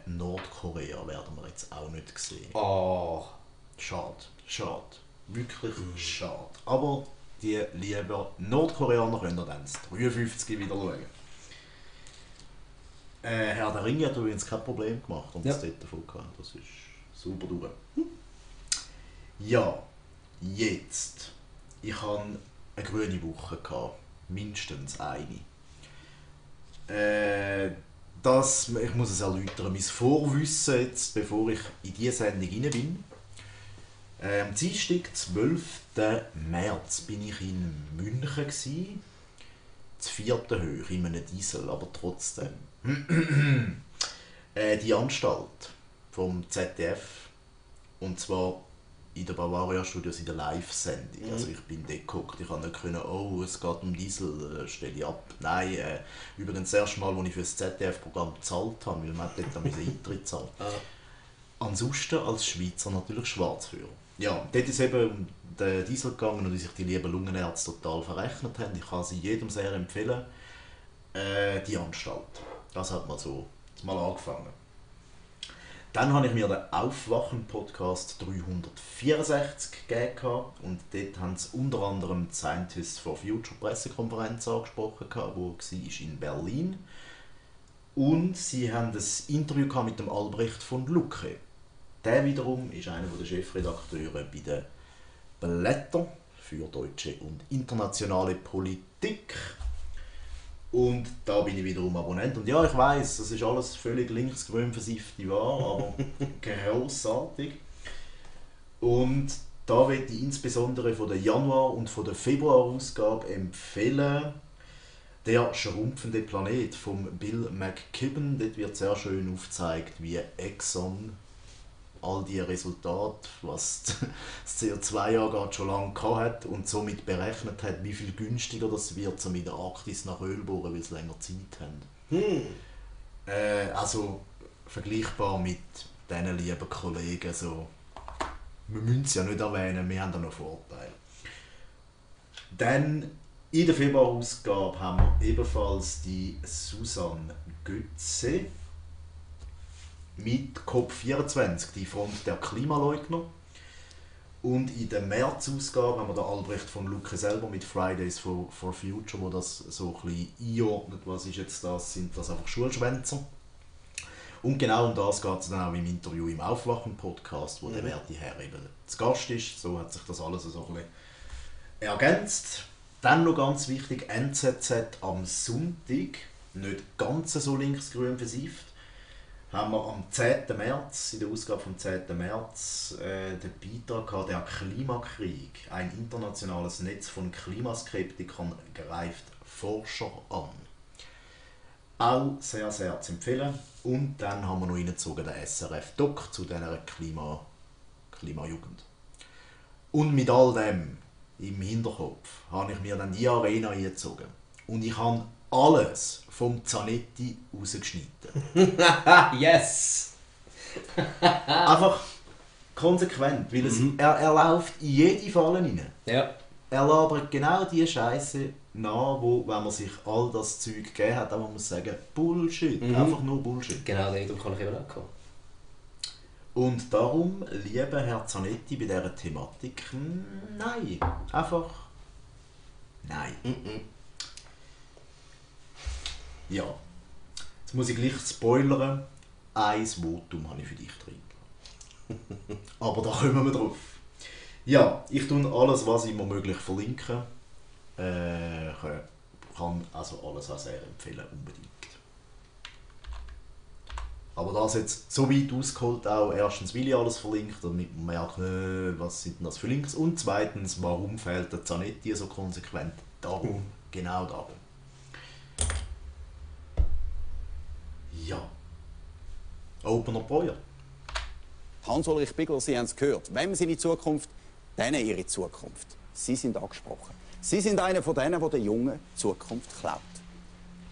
Nordkorea werden wir jetzt auch nicht gesehen. Schade. Wirklich schade. Aber die lieben Nordkoreaner können dann das 53 wieder schauen. Herr der Ringe hat übrigens kein Problem gemacht und das dort davon gehabt. Das ist super durch. Ja, jetzt. Ich hatte eine grüne Woche gehabt. Mindestens eine. Ich muss es erläutern. Mein Vorwissen jetzt, bevor ich in diese Sendung rein bin. Am Dienstag, 12. März, war ich in München gewesen. Das 4. Höhe, in einem Diesel, aber trotzdem. Die Anstalt vom ZDF, und zwar in der Bavaria Studios in der Live-Sendung. Also ich bin dort geguckt, ich konnte nicht es geht um Diesel, stelle ich ab. Nein, übrigens das erste Mal, als ich für das ZDF-Programm bezahlt habe, weil man dort Eintritt zahlt. Ansonsten als Schweizer natürlich Schwarzhörer. Ja, dort ist eben um den Diesel gegangen und sich die lieben Lungenärzte total verrechnet haben. Ich kann sie jedem sehr empfehlen. Die Anstalt. Das hat mal so mal angefangen. Dann habe ich mir den Aufwachen-Podcast 364 gegeben und dort haben sie unter anderem die Scientists for Future Pressekonferenz angesprochen, die war in Berlin. Und sie haben ein Interview gehabt mit dem Albrecht von Lucke. Der wiederum ist einer der Chefredakteure bei den Blättern für deutsche und internationale Politik. Und da bin ich wiederum Abonnent. Und ja, ich weiss, das ist alles völlig linksgrün-versiffte Ware, aber grossartig. Und da möchte ich insbesondere von der Januar- und von der Februar-Ausgabe empfehlen, «Der schrumpfende Planet» von Bill McKibben. Dort wird sehr schön aufgezeigt, wie Exxon all die Resultate, was das CO2-Jahr schon lange hatte und somit berechnet hat, wie viel günstiger das wird, um in der Arktis nach Öl bohren, weil sie länger Zeit haben. Also vergleichbar mit diesen lieben Kollegen. So. Wir müssen es ja nicht erwähnen, wir haben da noch Vorteile. Dann in der Februarausgabe haben wir ebenfalls die Susanne Götze mit COP24, die Front der Klimaleugner. Und in der März-Ausgabe haben wir den Albrecht von Lucke selber mit Fridays for Future, wo das so ein bisschen einordnet, was ist jetzt das, sind das einfach Schulschwänzer. Und genau um das geht es dann auch im Interview im Aufwachen-Podcast, wo der werte Herr eben zu Gast ist. So hat sich das alles so ein bisschen ergänzt. Dann noch ganz wichtig, NZZ am Sonntag, nicht ganz so linksgrün versieft. Haben wir am 10. März, in der Ausgabe vom 10. März, den Beitrag gehabt, der Klimakrieg. Ein internationales Netz von Klimaskeptikern greift Forscher an. Auch sehr, sehr zu empfehlen. Und dann haben wir noch reingezogen den SRF-Doc zu dieser Klimajugend. Und mit all dem im Hinterkopf habe ich mir dann die Arena eingezogen. Und ich habe alles vom Zanetti rausgeschnitten. Yes! Einfach konsequent, weil er läuft in jede Falle rein. Ja. Er labert genau die Scheiße nach, wo, wenn man sich all das Zeug gegeben hat, man muss sagen, Bullshit, einfach nur Bullshit. Genau, darum kann ich eben auch kommen. Und darum, lieber Herr Zanetti, bei dieser Thematik, nein. Einfach nein. Ja, jetzt muss ich gleich spoilern. Ein Votum habe ich für dich drin. Aber da kommen wir drauf. Ja, ich tue alles, was ich mir möglich verlinken kann. Also alles auch sehr empfehlen, unbedingt. Aber das jetzt so weit ausgeholt auch, erstens will ich alles verlinkt, damit man merkt, was sind denn das für Links, und zweitens, warum fehlt der Zanetti so konsequent? Darum, genau darum. Ja. Opener Breuer. Hans-Ulrich Bigler, Sie haben es gehört. Wem seine Zukunft? Denen ihre Zukunft. Sie sind angesprochen. Sie sind einer von denen, der den Jungen Zukunft klaut.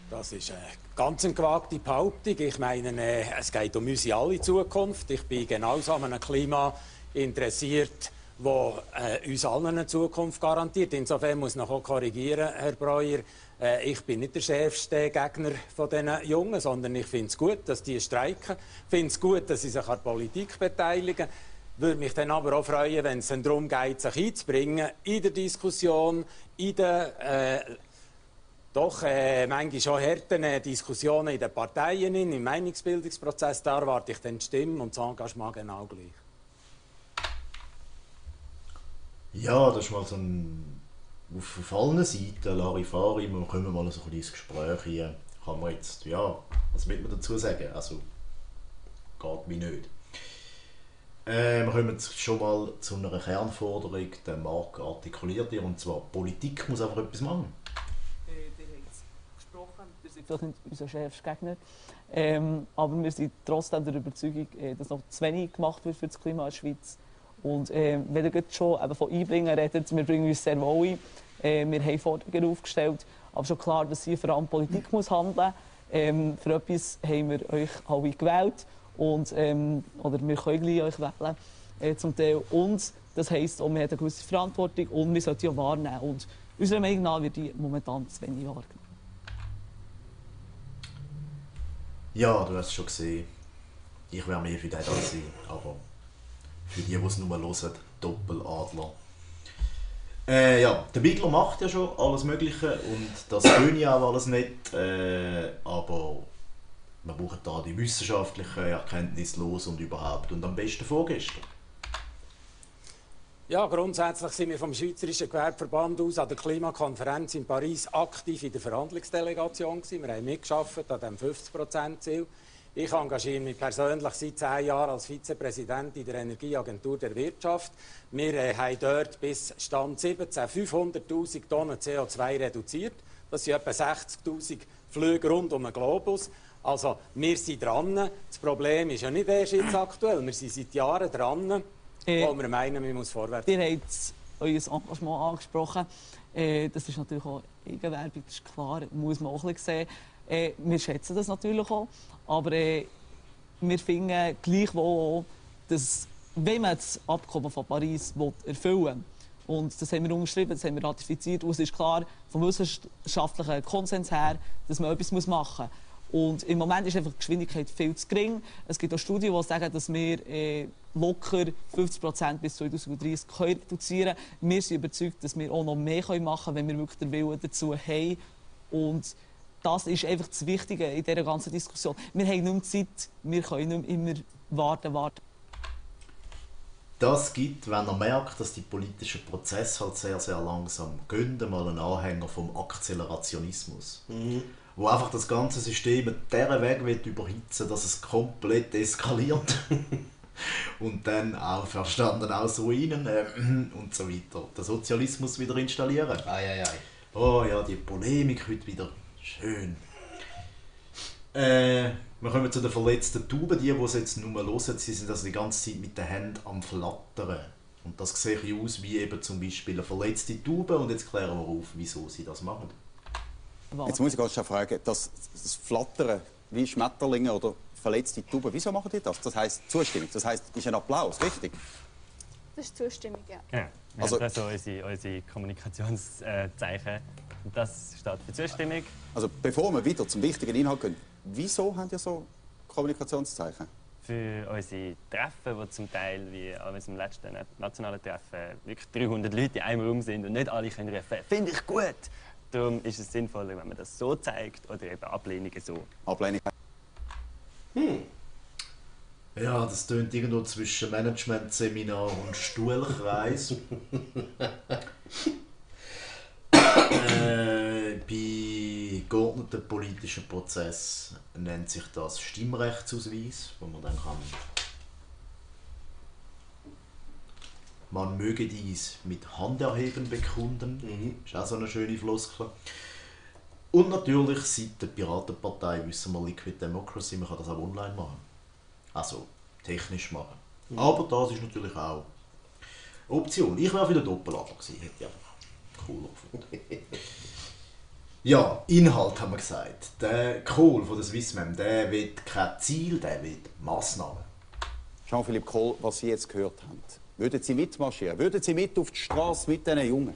Das ist eine ganz gewagte Behauptung. Ich meine, es geht um unsere alle Zukunft. Ich bin genauso an einem Klima interessiert, das uns allen eine Zukunft garantiert. Insofern muss ich noch korrigieren, Herr Breuer. Ich bin nicht der schärfste Gegner dieser Jungen, sondern ich finde es gut, dass die streiken. Ich finde es gut, dass sie sich an der Politik beteiligen. Ich würde mich dann aber auch freuen, wenn es darum geht, sich einzubringen in der Diskussion, in der manchmal schon härten Diskussionen in den Parteien, im Meinungsbildungsprozess. Da erwarte ich dann die Stimme und das Engagement genau gleich. Ja, das ist mal so ein... Auf allen Seiten, Larifari, wir kommen mal so ein bisschen ins Gespräch hier. Kann man jetzt, ja, was will man dazu sagen? Also, geht wie nicht. Wir kommen jetzt schon mal zu einer Kernforderung, der Marc artikuliert hier, und zwar, Politik muss einfach etwas machen. Vielleicht nicht unser schärfster Gegner. Aber wir sind trotzdem der Überzeugung, dass noch zu wenig gemacht wird für das Klima in der Schweiz. Und wenn ihr jetzt schon eben von Einbringen redet, wir bringen uns sehr wohl ein. Wir haben Forderungen aufgestellt. Aber schon klar, dass hier vor allem Politik muss handeln muss. Für etwas haben wir euch alle gewählt. Und, oder wir können gleich euch wählen. Zum Teil. Und das heisst, wir haben eine gewisse Verantwortung und wir sollten die wahrnehmen. Und unserer Meinung nach wird die momentan zu wenig wahrgenommen. Ja, du hast es schon gesehen. Ich wäre mehr für den da sein, aber für die, die es nur hören, Doppeladler. Ja, der Bigler macht ja schon alles Mögliche und das höre ich auch alles nicht, aber Wir brauchen da die wissenschaftlichen Erkenntnisse los und überhaupt. Und am besten vorgestern. Ja, grundsätzlich sind wir vom Schweizerischen Gewerbeverband aus an der Klimakonferenz in Paris aktiv in der Verhandlungsdelegation gewesen. Wir haben mitgearbeitet an diesem 50%-Ziel. Ich engagiere mich persönlich seit 10 Jahren als Vizepräsident in der Energieagentur der Wirtschaft. Wir haben dort bis Stand 17 500'000 Tonnen CO2 reduziert. Das sind etwa 60'000 Flüge rund um den Globus. Also, wir sind dran. Das Problem ist ja nicht erst jetzt aktuell. Wir sind seit Jahren dran, wo wir meinen, wir müssen vorwärts. Ihr habt euer Engagement angesprochen. Das ist natürlich auch Eigenwerbung, das ist klar, muss man auch ein bisschen sehen. Wir schätzen das natürlich auch, aber wir finden gleichwohl auch, dass, wenn man das Abkommen von Paris erfüllen will, und das haben wir umgeschrieben, das haben wir ratifiziert, und es ist klar, vom wissenschaftlichen Konsens her, dass man etwas machen muss. Und im Moment ist einfach die Geschwindigkeit viel zu gering. Es gibt auch Studien, die sagen, dass wir locker 50% bis 2030 reduzieren können. Wir sind überzeugt, dass wir auch noch mehr machen können, wenn wir wirklich den Willen dazu haben. Und das ist einfach das Wichtige in dieser ganzen Diskussion. Wir haben nicht mehr Zeit, wir können nicht mehr warten. Das gibt, wenn man merkt, dass die politischen Prozesse halt sehr, sehr langsam gehen, mal einen Anhänger vom Akzelerationismus. Mhm. Wo einfach das ganze System mit dieser Weg überhitzen will, dass es komplett eskaliert. Und dann auch verstanden aus Ruinen und so weiter. Den Sozialismus wieder installieren. Oh ja, die Polemik heute wieder. Schön. Wir kommen zu den verletzten Tauben. Die es jetzt nur hören, sie sind also die ganze Zeit mit den Händen am Flattern. Und das sieht aus wie eben zum Beispiel eine verletzte Taube. Und jetzt klären wir auf, wieso sie das machen. Jetzt muss ich euch schon fragen, das Flattern wie Schmetterlinge oder verletzte Tauben, wieso machen die das? Das heisst Zustimmung, das heisst, das ist ein Applaus, richtig? Das ist Zustimmung, ja. Genau. Also, das sind unsere Kommunikationszeichen. Das steht für Zustimmung. Also bevor wir wieder zum wichtigen Inhalt gehen, wieso haben ihr so Kommunikationszeichen? Für unsere Treffen, wo zum Teil, wie an unserem letzten nationalen Treffen, wirklich 300 Leute in einem Raum sind und nicht alle können rufen, «Finde ich gut!» Darum ist es sinnvoller, wenn man das so zeigt oder eben Ablehnungen so. Ablehnung. Ja, das tönt irgendwo zwischen Managementseminar und Stuhlkreis. Bei geordneten politischen Prozessen nennt sich das Stimmrechtsausweis, wo man dann kann. Man möge dies mit Handerheben bekunden. Das ist auch so eine schöne Floskel. Und natürlich seit der Piratenpartei wissen wir Liquid Democracy, man kann das auch online machen. Also technisch machen. Mhm. Aber das ist natürlich auch eine Option. Ich wäre wieder Doppelager gewesen, hätte ich einfach cooler gefunden. Ja, Inhalt haben wir gesagt. Der Kohl von der Swissmem, der will kein Ziel, der will Massnahmen. Jean-Philippe Kohl, was Sie jetzt gehört haben, würden Sie mitmarschieren? Würden Sie mit auf die Straße mit diesen Jungen?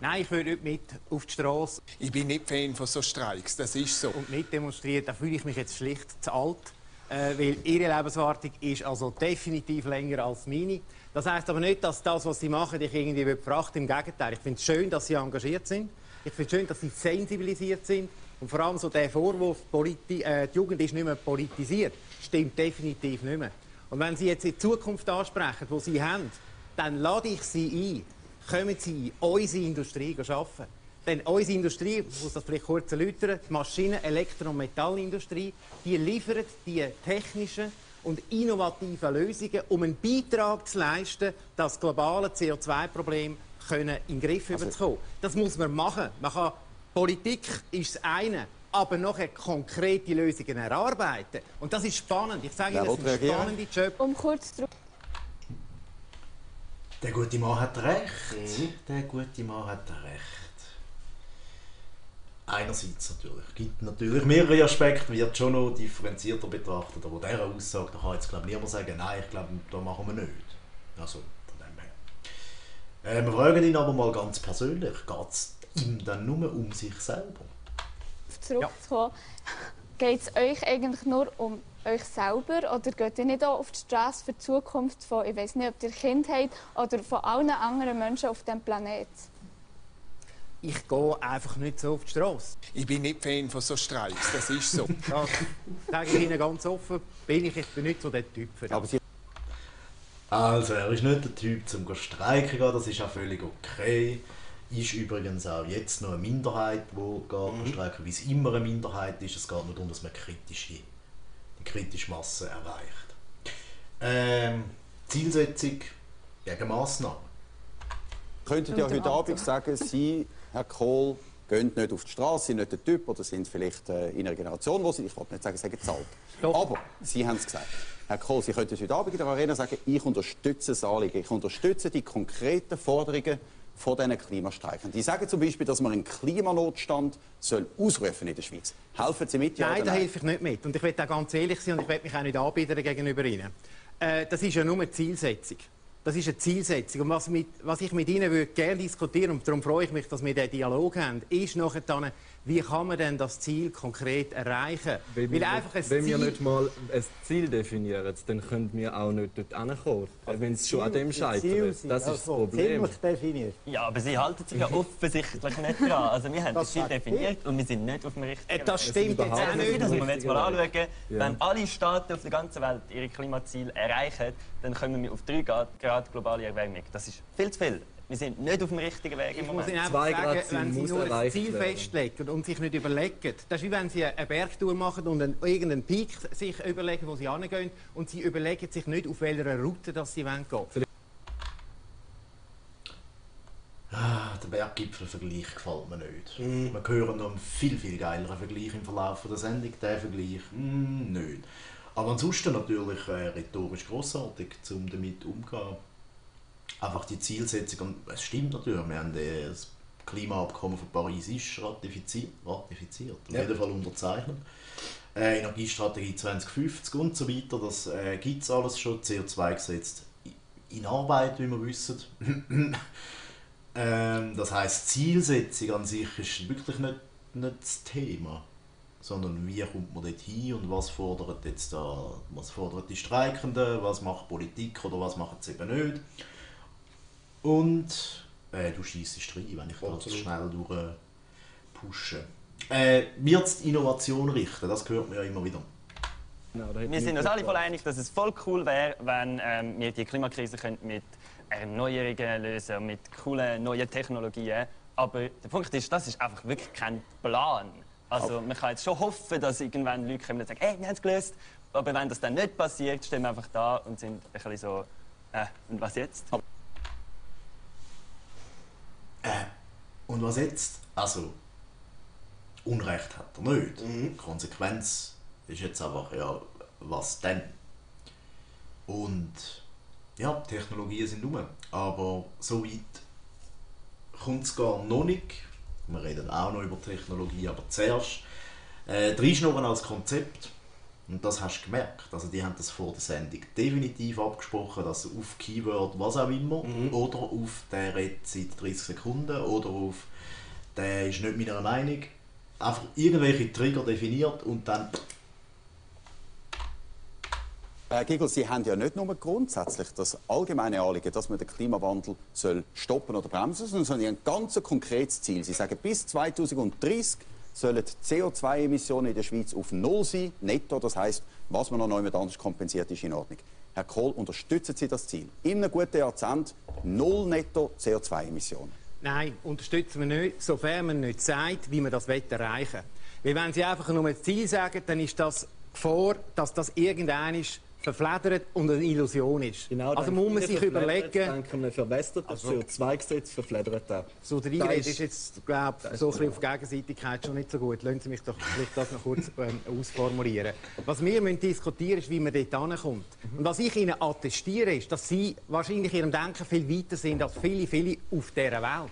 Nein, ich würde nicht mit auf die Straße. Ich bin nicht Fan von so Streiks, das ist so. Und mitdemonstrieren, da fühle ich mich jetzt schlicht zu alt. Weil ihre Lebenswartung ist also definitiv länger als meine. Das heisst aber nicht, dass das, was sie machen, dich irgendwie befrachtet. Im Gegenteil, ich finde es schön, dass sie engagiert sind. Ich finde es schön, dass sie sensibilisiert sind. Und vor allem so der Vorwurf, die Jugend ist nicht mehr politisiert, stimmt definitiv nicht mehr. Und wenn Sie jetzt in die Zukunft ansprechen, die Sie haben, dann lade ich Sie ein, kommen Sie in unsere Industrie arbeiten. Denn unsere Industrie, ich muss das vielleicht kurz erläutern, die Maschinen-, Elektro- und Metallindustrie, die liefert die technischen und innovativen Lösungen, um einen Beitrag zu leisten, das globale CO2-Problem in den Griff bekommen. Das muss man machen. Man kann, Politik ist das eine, aber nachher konkrete Lösungen erarbeiten. Und das ist spannend. Ich sage Ihnen, das ist ein spannender Job. Der gute Mann hat recht. Der gute Mann hat recht. Einerseits natürlich. Es gibt natürlich mehrere Aspekte, wird schon noch differenzierter betrachtet. Aber dieser Aussage, da kann jetzt glaube ich niemand sagen, nein, ich glaube, da machen wir nicht. Also, von dem her. Wir fragen ihn aber mal ganz persönlich, geht es ihm dann nur um sich selber? Zurückzukommen, ja. Geht es euch eigentlich nur um euch selber? Oder geht ihr nicht auch auf die Straße für die Zukunft von, ich weiss nicht, ob ihr Kind habt, oder von allen anderen Menschen auf diesem Planeten? ich gehe einfach nicht so auf die Straße. Ich bin nicht Fan von so Streiks, das ist so. Das sage ich Ihnen ganz offen, ich bin nicht so der Typ für das. Also, er ist nicht der Typ, zum streiken gehen, das ist auch völlig okay. Ist übrigens auch jetzt noch eine Minderheit, die streiken, wie es immer eine Minderheit ist. Es geht nur darum, dass man die kritische Masse erreicht. Zielsetzung gegen Massnahmen. Sie könnten ja heute Abend sagen, Sie, Herr Kohl, gehen nicht auf die Straße, sind nicht der Typ, oder sind vielleicht in einer Generation, wo Sie, ich wollte nicht sagen, Sie zahlt. Aber Sie haben es gesagt. Herr Kohl, Sie könnten heute Abend in der Arena sagen, ich unterstütze das Anliegen, ich unterstütze die konkreten Forderungen von diesen Klimastreikern. Die sagen zum Beispiel, dass man einen Klimanotstand ausrufen in der Schweiz. Helfen Sie mit? Nein, da helfe ich nicht mit. Und ich will auch ganz ehrlich sein und ich will mich auch nicht anbiedern gegenüber Ihnen. Das ist ja nur eine Zielsetzung. Das ist eine Zielsetzung. Und was ich mit Ihnen würde gerne diskutieren, und darum freue ich mich, dass wir diesen Dialog haben, ist nachher dann, wie kann man denn das Ziel konkret erreichen? Wenn wir nicht mal ein Ziel definieren, dann können wir auch nicht dort hinkommen. Also wenn es schon an dem scheitert, das ist das Problem. Ziel definiert. Ja, aber Sie halten sich ja offensichtlich nicht dran. Also wir haben das Ziel definiert und wir sind nicht auf dem richtigen Weg. Das stimmt jetzt auch nicht. Das müssen wir jetzt mal anschauen. Ja. Wenn alle Staaten auf der ganzen Welt ihre Klimaziele erreichen, dann kommen wir auf 3 Grad globale Erwärmung. Das ist viel zu viel. Wir sind nicht auf dem richtigen Weg im Moment. Ich muss Ihnen sagen, wenn Sie nur ein Ziel festlegen und sich nicht überlegen, das ist wie wenn Sie eine Bergtour machen und irgendeinen Peak sich überlegen, wo Sie hingehen, und Sie überlegen sich nicht, auf welcher Route dass Sie gehen wollen. Der Berggipfelvergleich gefällt mir nicht. Wir hören noch einen viel geileren Vergleich im Verlauf der Sendung. Der Vergleich, nicht. Aber ansonsten natürlich rhetorisch grossartig, um damit umzugehen. Einfach die Zielsetzung, und es stimmt natürlich, wir haben das Klimaabkommen von Paris ist ratifiziert, auf jeden Fall unterzeichnet. Energiestrategie 2050 und so weiter, das gibt es alles schon, CO2-Gesetz in Arbeit, wie wir wissen. Das heisst, Zielsetzung an sich ist wirklich nicht das Thema, sondern wie kommt man dort hin und was fordert die Streikenden, was macht Politik oder was machen sie eben nicht. Und du schiessest rein, wenn ich das schnell durchpushe. Wird es die Innovation richten? Das hört man ja immer wieder. Wir sind uns alle voll einig, dass es voll cool wäre, wenn wir die Klimakrise mit Erneuerungen lösen können, mit coolen neuen Technologien. Aber der Punkt ist, das ist einfach wirklich kein Plan. Also man kann jetzt schon hoffen, dass irgendwann Leute kommen und sagen, hey, wir haben es gelöst. Aber wenn das dann nicht passiert, stehen wir einfach da und sind ein bisschen so, und was jetzt? Und was jetzt? Also, Unrecht hat er nicht. Die Konsequenz ist jetzt einfach, ja, was denn? Und ja, Technologien sind rum. Aber so weit kommt es gar noch nicht. Wir reden auch noch über Technologie, aber zuerst. Reinschnurren als Konzept. Und das hast du gemerkt. Also die haben das vor der Sendung definitiv abgesprochen, dass auf Keyword was auch immer oder auf «der redet seit 30 Sekunden» oder auf «der ist nicht meiner Meinung» einfach irgendwelche Trigger definiert und dann... Gigel, Sie haben ja nicht nur grundsätzlich das allgemeine Anliegen, dass man den Klimawandel stoppen oder bremsen soll, sondern Sie haben ein ganz konkretes Ziel. Sie sagen, bis 2030 sollen die CO2-Emissionen in der Schweiz auf null sein, netto, das heisst, was man noch neu mit anders kompensiert, ist in Ordnung. Herr Kohl, unterstützen Sie das Ziel? In einem guten Jahrzehnt null netto CO2-Emissionen. Nein, unterstützen wir nicht, sofern man nicht sagt, wie man das erreichen will. Weil wenn Sie einfach nur ein Ziel sagen, dann ist das Gefahr, dass das irgendein verfledert und eine Illusion ist. Genau, also muss man sich überlegen... Ein verwässertes CO2-Gesetz verfledert auch. So der Einrede ist jetzt, glaube ich, so ein bisschen auf Gegenseitigkeit schon nicht so gut. Lassen Sie mich doch vielleicht das noch kurz ausformulieren. Was wir müssen diskutieren ist, wie man dort hinkommt. Und was ich Ihnen attestiere, ist, dass Sie wahrscheinlich in Ihrem Denken viel weiter sind als viele, viele auf dieser Welt.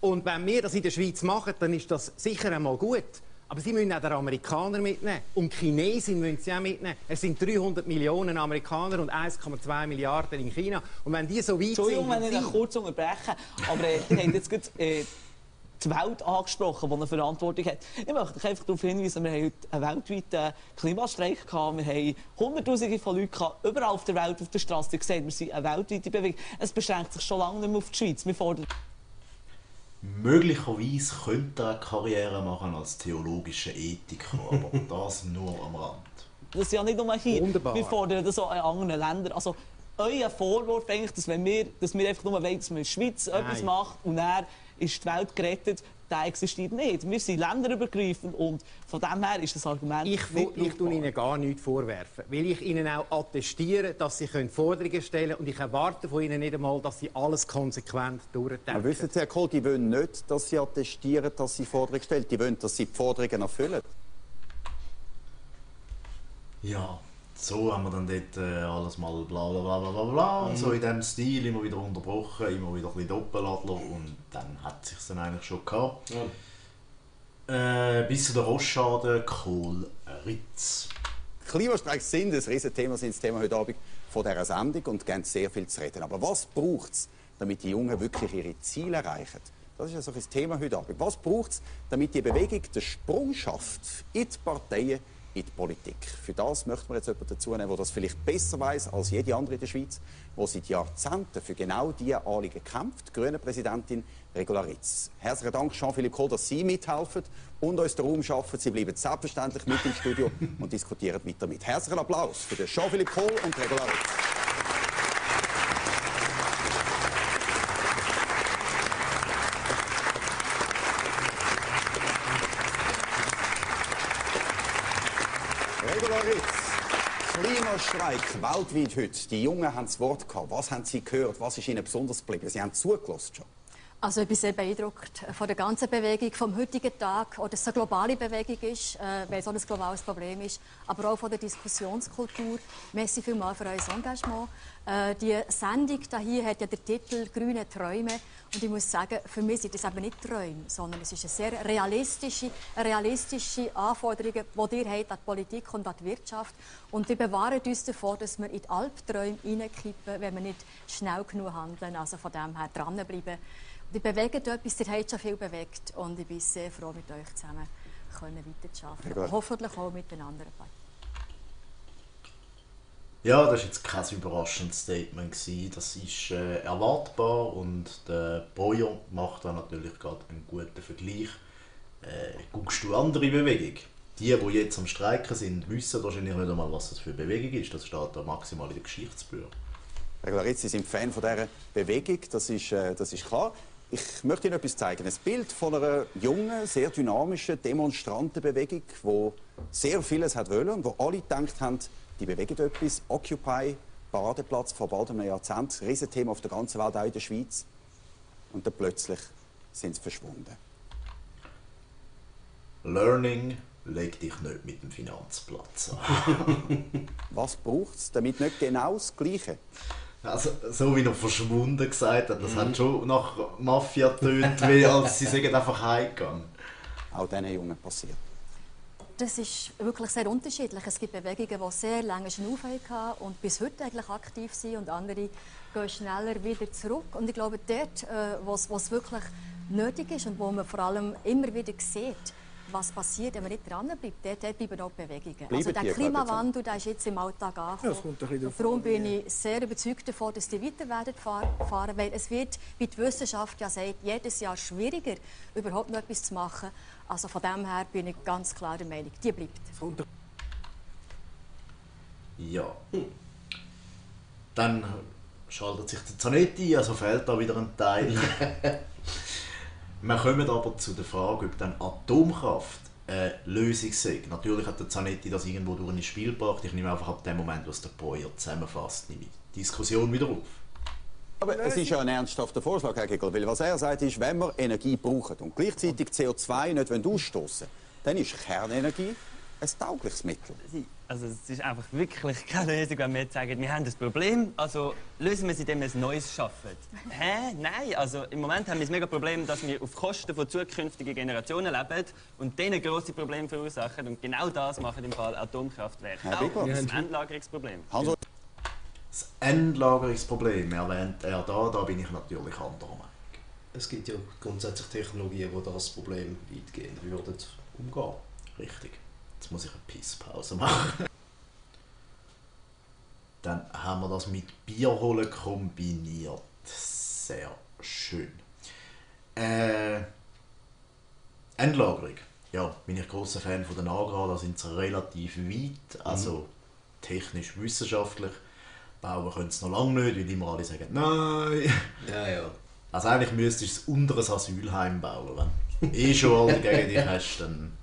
Und wenn wir das in der Schweiz machen, dann ist das sicher einmal gut. Aber Sie müssen auch den Amerikaner mitnehmen. Und Chinesen müssen Sie auch mitnehmen. Es sind 300 Millionen Amerikaner und 1,2 Milliarden in China. Und wenn die so weit sind... Entschuldigung, wenn ich kurz unterbreche. Aber Sie haben jetzt gerade, die Welt angesprochen, die eine Verantwortung hat. Ich möchte einfach darauf hinweisen, wir haben heute einen weltweiten Klimastreik gehabt. Wir haben Hunderttausende von Leuten gehabt, überall auf der Welt auf der Straße. Wir sehen, wir sind eine weltweite Bewegung. Es beschränkt sich schon lange nicht mehr auf die Schweiz. Wir fordern Möglicherweise könnte er eine Karriere machen als theologischer Ethiker, aber das nur am Rand. Das ist ja nicht nur hier. Wunderbar. Wir fordern das auch in anderen Ländern. Also, euer Vorwurf eigentlich, dass wir einfach nur wollen, dass man in der Schweiz etwas macht und dann ist die Welt gerettet, der existiert nicht. Wir sind länderübergreifend und von dem her ist das Argument nicht brauchbar. Ich tue Ihnen gar nichts vorwerfen, weil ich Ihnen auch attestiere, dass Sie Forderungen stellen können und ich erwarte von Ihnen nicht einmal, dass Sie alles konsequent durchdenken. Aber wissen Sie, Herr Kohl, die wollen nicht, dass Sie attestieren, dass Sie Forderungen stellen. Die wollen, dass Sie die Forderungen erfüllen. Ja. So haben wir dann dort alles mal bla bla bla bla bla und so in diesem Stil immer wieder unterbrochen, immer wieder ein bisschen Doppeladler und dann hat es sich dann eigentlich schon gehabt. Ja. Bis zu der Rossschade, Kohl, Rytz. Klimastreiks sind ein Riesenthema, sind das Thema heute Abend von dieser Sendung und geben sehr viel zu reden. Aber was braucht es, damit die Jungen wirklich ihre Ziele erreichen? Das ist also das Thema heute Abend. Was braucht es, damit die Bewegung den Sprung schafft in die Parteien, in die Politik? Für das möchten wir jetzt jemanden dazu nehmen, der das vielleicht besser weiss als jede andere in der Schweiz, die seit Jahrzehnten für genau diese Anliegen kämpft, die grüne Präsidentin Regula Rytz. Herzlichen Dank, Jean-Philippe Kohl, dass Sie mithelfen und uns den Raum schaffen. Sie bleiben selbstverständlich mit im Studio und diskutieren weiter mit. Herzlichen Applaus für Jean-Philippe Kohl und Regula Rytz. Streik weltweit heute. Die Jungen haben das Wort gehabt. Was haben Sie gehört? Was ist Ihnen besonders geblieben? Sie haben zugelassen schon. Also ich bin sehr beeindruckt von der ganzen Bewegung vom heutigen Tag, oder dass es eine globale Bewegung ist, weil es auch ein globales Problem ist, aber auch von der Diskussionskultur. Merci vielmals für euer Engagement. Die Sendung hier hat ja den Titel «Grüne Träume» und ich muss sagen, für mich sind das eben nicht Träume, sondern es ist eine sehr realistische Anforderung, die ihr habt an die Politik und an die Wirtschaft. Und wir bewahren uns davor, dass wir in die Albträume hineinkippen, wenn wir nicht schnell genug handeln. Also von dem her dranbleiben. Die bewegen etwas, ihr habt schon viel bewegt und ich bin sehr froh, mit euch zusammen weiterzuarbeiten können. Hoffentlich auch mit den anderen Partnern. Ja, das war jetzt kein überraschendes Statement. Das ist erwartbar und der Breuer macht da natürlich gerade einen guten Vergleich. Guckst du andere Bewegungen? Die jetzt am Streiken sind, wissen wahrscheinlich nicht einmal, was das für eine Bewegung ist. Das steht da maximal in den Geschichtsbüchern. Herr Glaritz, Sie sind Fan von dieser Bewegung, das ist klar. Ich möchte Ihnen etwas zeigen. Ein Bild von einer jungen, sehr dynamischen Demonstrantenbewegung, die sehr vieles wollte und wo alle gedacht haben, die bewegen etwas. Occupy, Paradeplatz vor bald einem Jahrzehnt, Riesenthema auf der ganzen Welt, auch in der Schweiz. Und dann plötzlich sind sie verschwunden. Learning, leg dich nicht mit dem Finanzplatz an. Was braucht es, damit nicht genau das Gleiche? Also, so wie noch verschwunden gesagt hat, das hat schon nach Mafia-Tönen weh, als sie sagen, einfach heimgegangen. Auch diesen Jungen passiert. Das ist wirklich sehr unterschiedlich. Es gibt Bewegungen, die sehr lange Schnaufen hatten und bis heute eigentlich aktiv sind und andere gehen schneller wieder zurück. Und ich glaube, dort, wo es wirklich nötig ist und wo man vor allem immer wieder sieht, was passiert, wenn man nicht dranbleibt, dort bleiben auch Bewegungen. Also der Klimawandel, der ist jetzt im Alltag angekommen. Ja, darum bin ich sehr überzeugt davon, dass die weiter werden fahren, weil es wird, wie die Wissenschaft ja sagt, jedes Jahr schwieriger, überhaupt noch etwas zu machen. Also von dem her bin ich ganz klar der Meinung, die bleibt. Ja. Dann schaltet sich der Zanetti, also fehlt da wieder ein Teil. Wir kommen aber zu der Frage, ob dann Atomkraft eine Lösung sei. Natürlich hat der Zanetti das irgendwo durch ein Spiel gebracht. Ich nehme einfach ab dem Moment, was der Breuer zusammenfasst, nehme ich die Diskussion wieder auf. Aber es ist ja ein ernsthafter Vorschlag, Herr Gigel, weil was er sagt ist, wenn wir Energie brauchen und gleichzeitig CO2 nicht ausstossen wollen, dann ist Kernenergie ein taugliches Mittel. Also es ist einfach wirklich keine Lösung, wenn wir jetzt sagen, wir haben ein Problem, also lösen wir es, indem wir ein neues schaffen. Hä? Nein, also im Moment haben wir das mega Problem, dass wir auf Kosten von zukünftigen Generationen leben und denen grosse Probleme verursachen. Und genau das machen im Fall Atomkraftwerke. Auch das Endlagerungsproblem. Das Endlagerungsproblem erwähnt er da bin ich natürlich anderer Meinung. Es gibt ja grundsätzlich Technologien, die das Problem weitgehend würden umgehen. Richtig. Jetzt muss ich eine Pisspause machen. Dann haben wir das mit Bierholen kombiniert. Sehr schön. Endlagerung. Ja, bin ich großer Fan von den Agrar, da sind sie relativ weit, also technisch, wissenschaftlich. Bauen können sie noch lange nicht, weil immer alle sagen nein. Ja, ja. Also eigentlich müsstest du es unter ein Asylheim bauen. Wenn du schon alle gegen dich hast, dann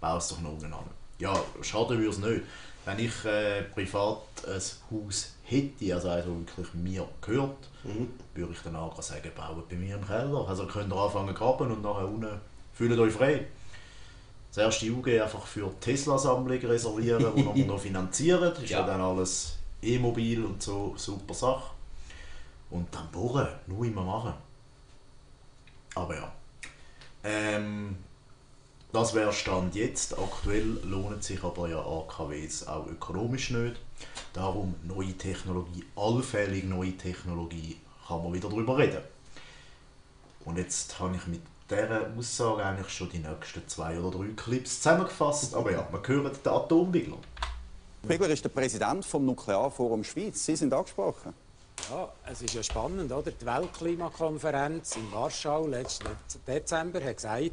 baust du doch noch unten an. Ja, schade würde es nicht. Wenn ich privat ein Haus hätte, also eins, das wirklich mir gehört, würde ich dann auch sagen, baut bei mir im Keller. Also könnt ihr anfangen zu graben und nachher unten fühlt euch frei. Das erste UG einfach für die Tesla-Sammlung reservieren, die wir noch finanzieren. Ist ja dann alles E-Mobil und so, super Sache. Und dann bohren, nur immer machen. Aber ja. Das wäre Stand jetzt. Aktuell lohnen sich aber ja AKWs auch ökonomisch nicht. Darum neue Technologie, allfällig neue Technologie, kann man wieder darüber reden. Und jetzt habe ich mit dieser Aussage eigentlich schon die nächsten 2 oder 3 Clips zusammengefasst. Aber ja, wir hören den Atombigler. Bigler ist der Präsident vom Nuklearforum Schweiz. Sie sind angesprochen. Ja, es ist ja spannend, oder? Die Weltklimakonferenz in Warschau letzten Dezember hat gesagt,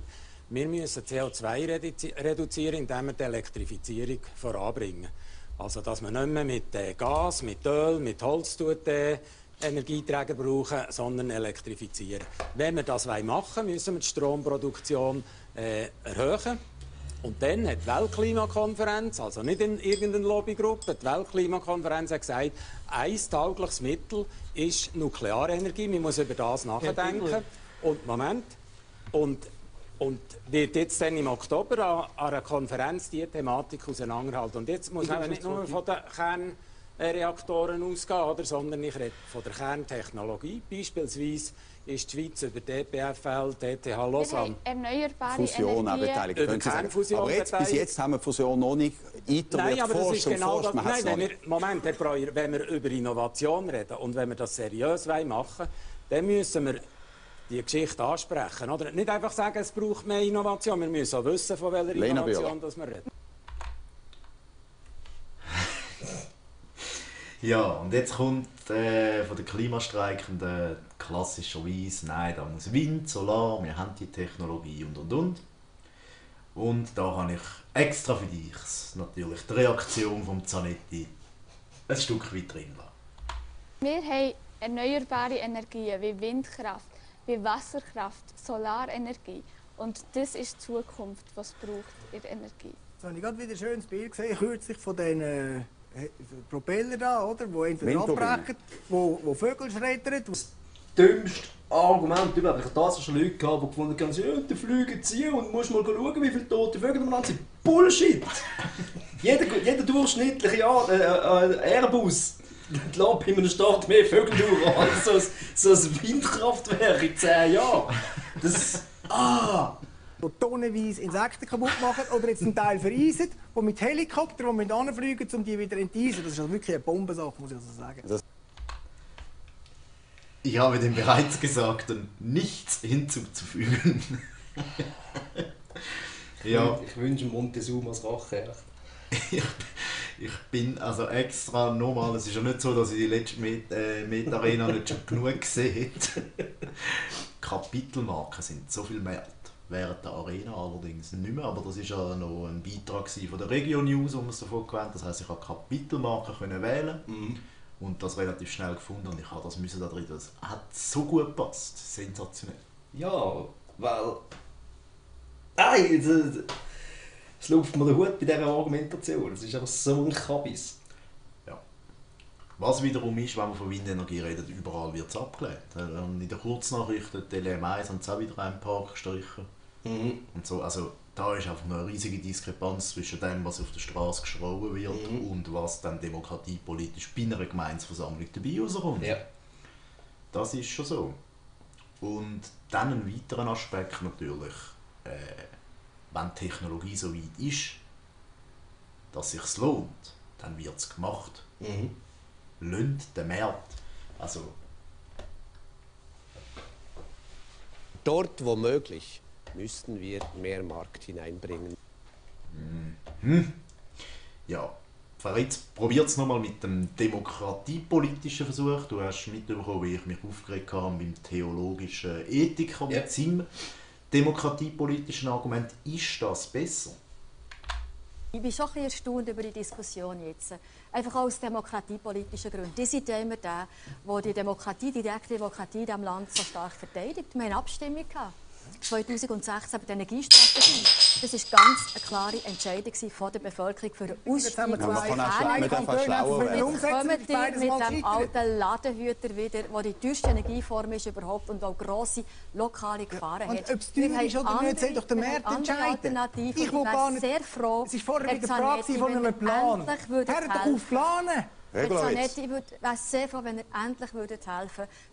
wir müssen CO2 reduzieren, indem wir die Elektrifizierung voranbringen. Also, dass wir nicht mehr mit Gas, mit Öl, mit Holz Energieträger brauchen, sondern elektrifizieren. Wenn wir das machen wollen, müssen wir die Stromproduktion erhöhen. Und dann hat die Weltklimakonferenz, also nicht in irgendeiner Lobbygruppe, die Weltklimakonferenz hat gesagt, ein taugliches Mittel ist Nuklearenergie. Man muss über das nachdenken. Und Moment. Und wird jetzt dann im Oktober an einer Konferenz die Thematik auseinanderhalten. Und jetzt muss man nicht nur von den Kernreaktoren ausgehen, oder, sondern ich rede von der Kerntechnologie. Beispielsweise ist die Schweiz über DPFL, DTH Lausanne. Erneuerbare Fusion, Energien. Über Kernfusion. Aber jetzt, bis jetzt haben wir Fusion noch nicht eingetragen. Nein, aber das ist genau das. Nein, Moment, Herr Breuer, wenn wir über Innovation reden und wenn wir das seriös machen, dann müssen wir die Geschichte ansprechen, oder? Nicht einfach sagen, es braucht mehr Innovation. Wir müssen auch wissen, von welcher Innovation wir reden. Ja, und jetzt kommt von den Klimastreikenden klassischerweise, nein, da muss Wind, Solar, wir haben die Technologie und. Und da habe ich extra für dich natürlich die Reaktion von Zanetti ein Stück weit drin lassen. Wir haben erneuerbare Energien wie Windkraft, wie Wasserkraft, Solarenergie. Und das ist die Zukunft, die es braucht in der Energie. Jetzt habe ich gerade wieder ein schönes Bild gesehen, kürzlich von den Propeller da, oder? Die entweder abbrechen, die Vögel schreddern. Das dümmste Argument überhaupt. Ich habe schon Leute gehabt, die gefunden haben, ja, die fliegen ziehen und musst mal schauen, wie viele tote Vögel man sind. Bullshit! Jeder durchschnittliche Airbus lässt in einem Staat mehr Vögel durch als so ein Windkraftwerk in 10 Jahren. Das die tonnenweise Insekten kaputt machen oder jetzt zum Teil vereisen, die mit Helikoptern hinfliegen, um die wieder enteisen. Das ist also wirklich eine Bombensache, muss ich also sagen. Ich habe dem bereits Gesagten nichts hinzuzufügen. Ja. Ich wünsche Montezumas Rache. Ich bin also extra normal. Es ist ja nicht so, dass ich die letzte Metarena nicht schon genug gesehen habe. Kapitelmarken sind so viel mehr. Während der Arena allerdings nicht mehr, aber das war ja noch ein Beitrag von der Regio News, wo wir es davon gewählt haben. Das heisst, ich konnte Kapitelmarken wählen und das relativ schnell gefunden. Und ich habe das müssen da drin. Das hat so gut gepasst. Sensationell. Ja, weil... Nein, es läuft mir den Hut bei dieser Argumentation. Es ist einfach so ein Kabis. Was wiederum ist, wenn man von Windenergie redet, überall wird es abgelehnt. In den Kurznachrichten, Tele M1 haben sie auch wieder einen Park gestrichen. Und so, also, da ist einfach eine riesige Diskrepanz zwischen dem, was auf der Straße geschrauben wird und was dann demokratiepolitisch bei einer Gemeindeversammlung dabei rauskommt. Ja. Das ist schon so. Und dann einen weiteren Aspekt natürlich, wenn die Technologie so weit ist, dass es sich lohnt, dann wird es gemacht. Lönt den Markt. Also. Dort, wo möglich, müssten wir mehr Markt hineinbringen. Ja, Frau Rytz, probiert es nochmal mit dem demokratiepolitischen Versuch. Du hast mitbekommen, wie ich mich aufgeregt habe beim theologischen Ethiker, mit seinem demokratiepolitischen Argument. Ist das besser? Ich bin schon ein bisschen erstaunt über die Diskussion jetzt. Einfach aus demokratiepolitischen Gründen. Die sind ja immer der, wo die Demokratie, die direkte Demokratie in diesem Land so stark verteidigt. Wir hatten eine Abstimmung 2016 bei der Energiestrategie. Das war ganz eine klare Entscheidung von der Bevölkerung für eine Ausstimmung. Jetzt kommen die mit dem alten Ladenhüter wieder, der die teuerste Energieform ist überhaupt und auch grosse lokale Gefahren hat. Und ob es teuer ist oder nicht, soll doch der Markt entscheiden. Ich will gar nicht. Sehr froh, es war vorher wieder die Frage von einem Plan. Hört doch auf planen! Regula Rytz. Ich wäre sehr froh, wenn ihr endlich helfen würdet,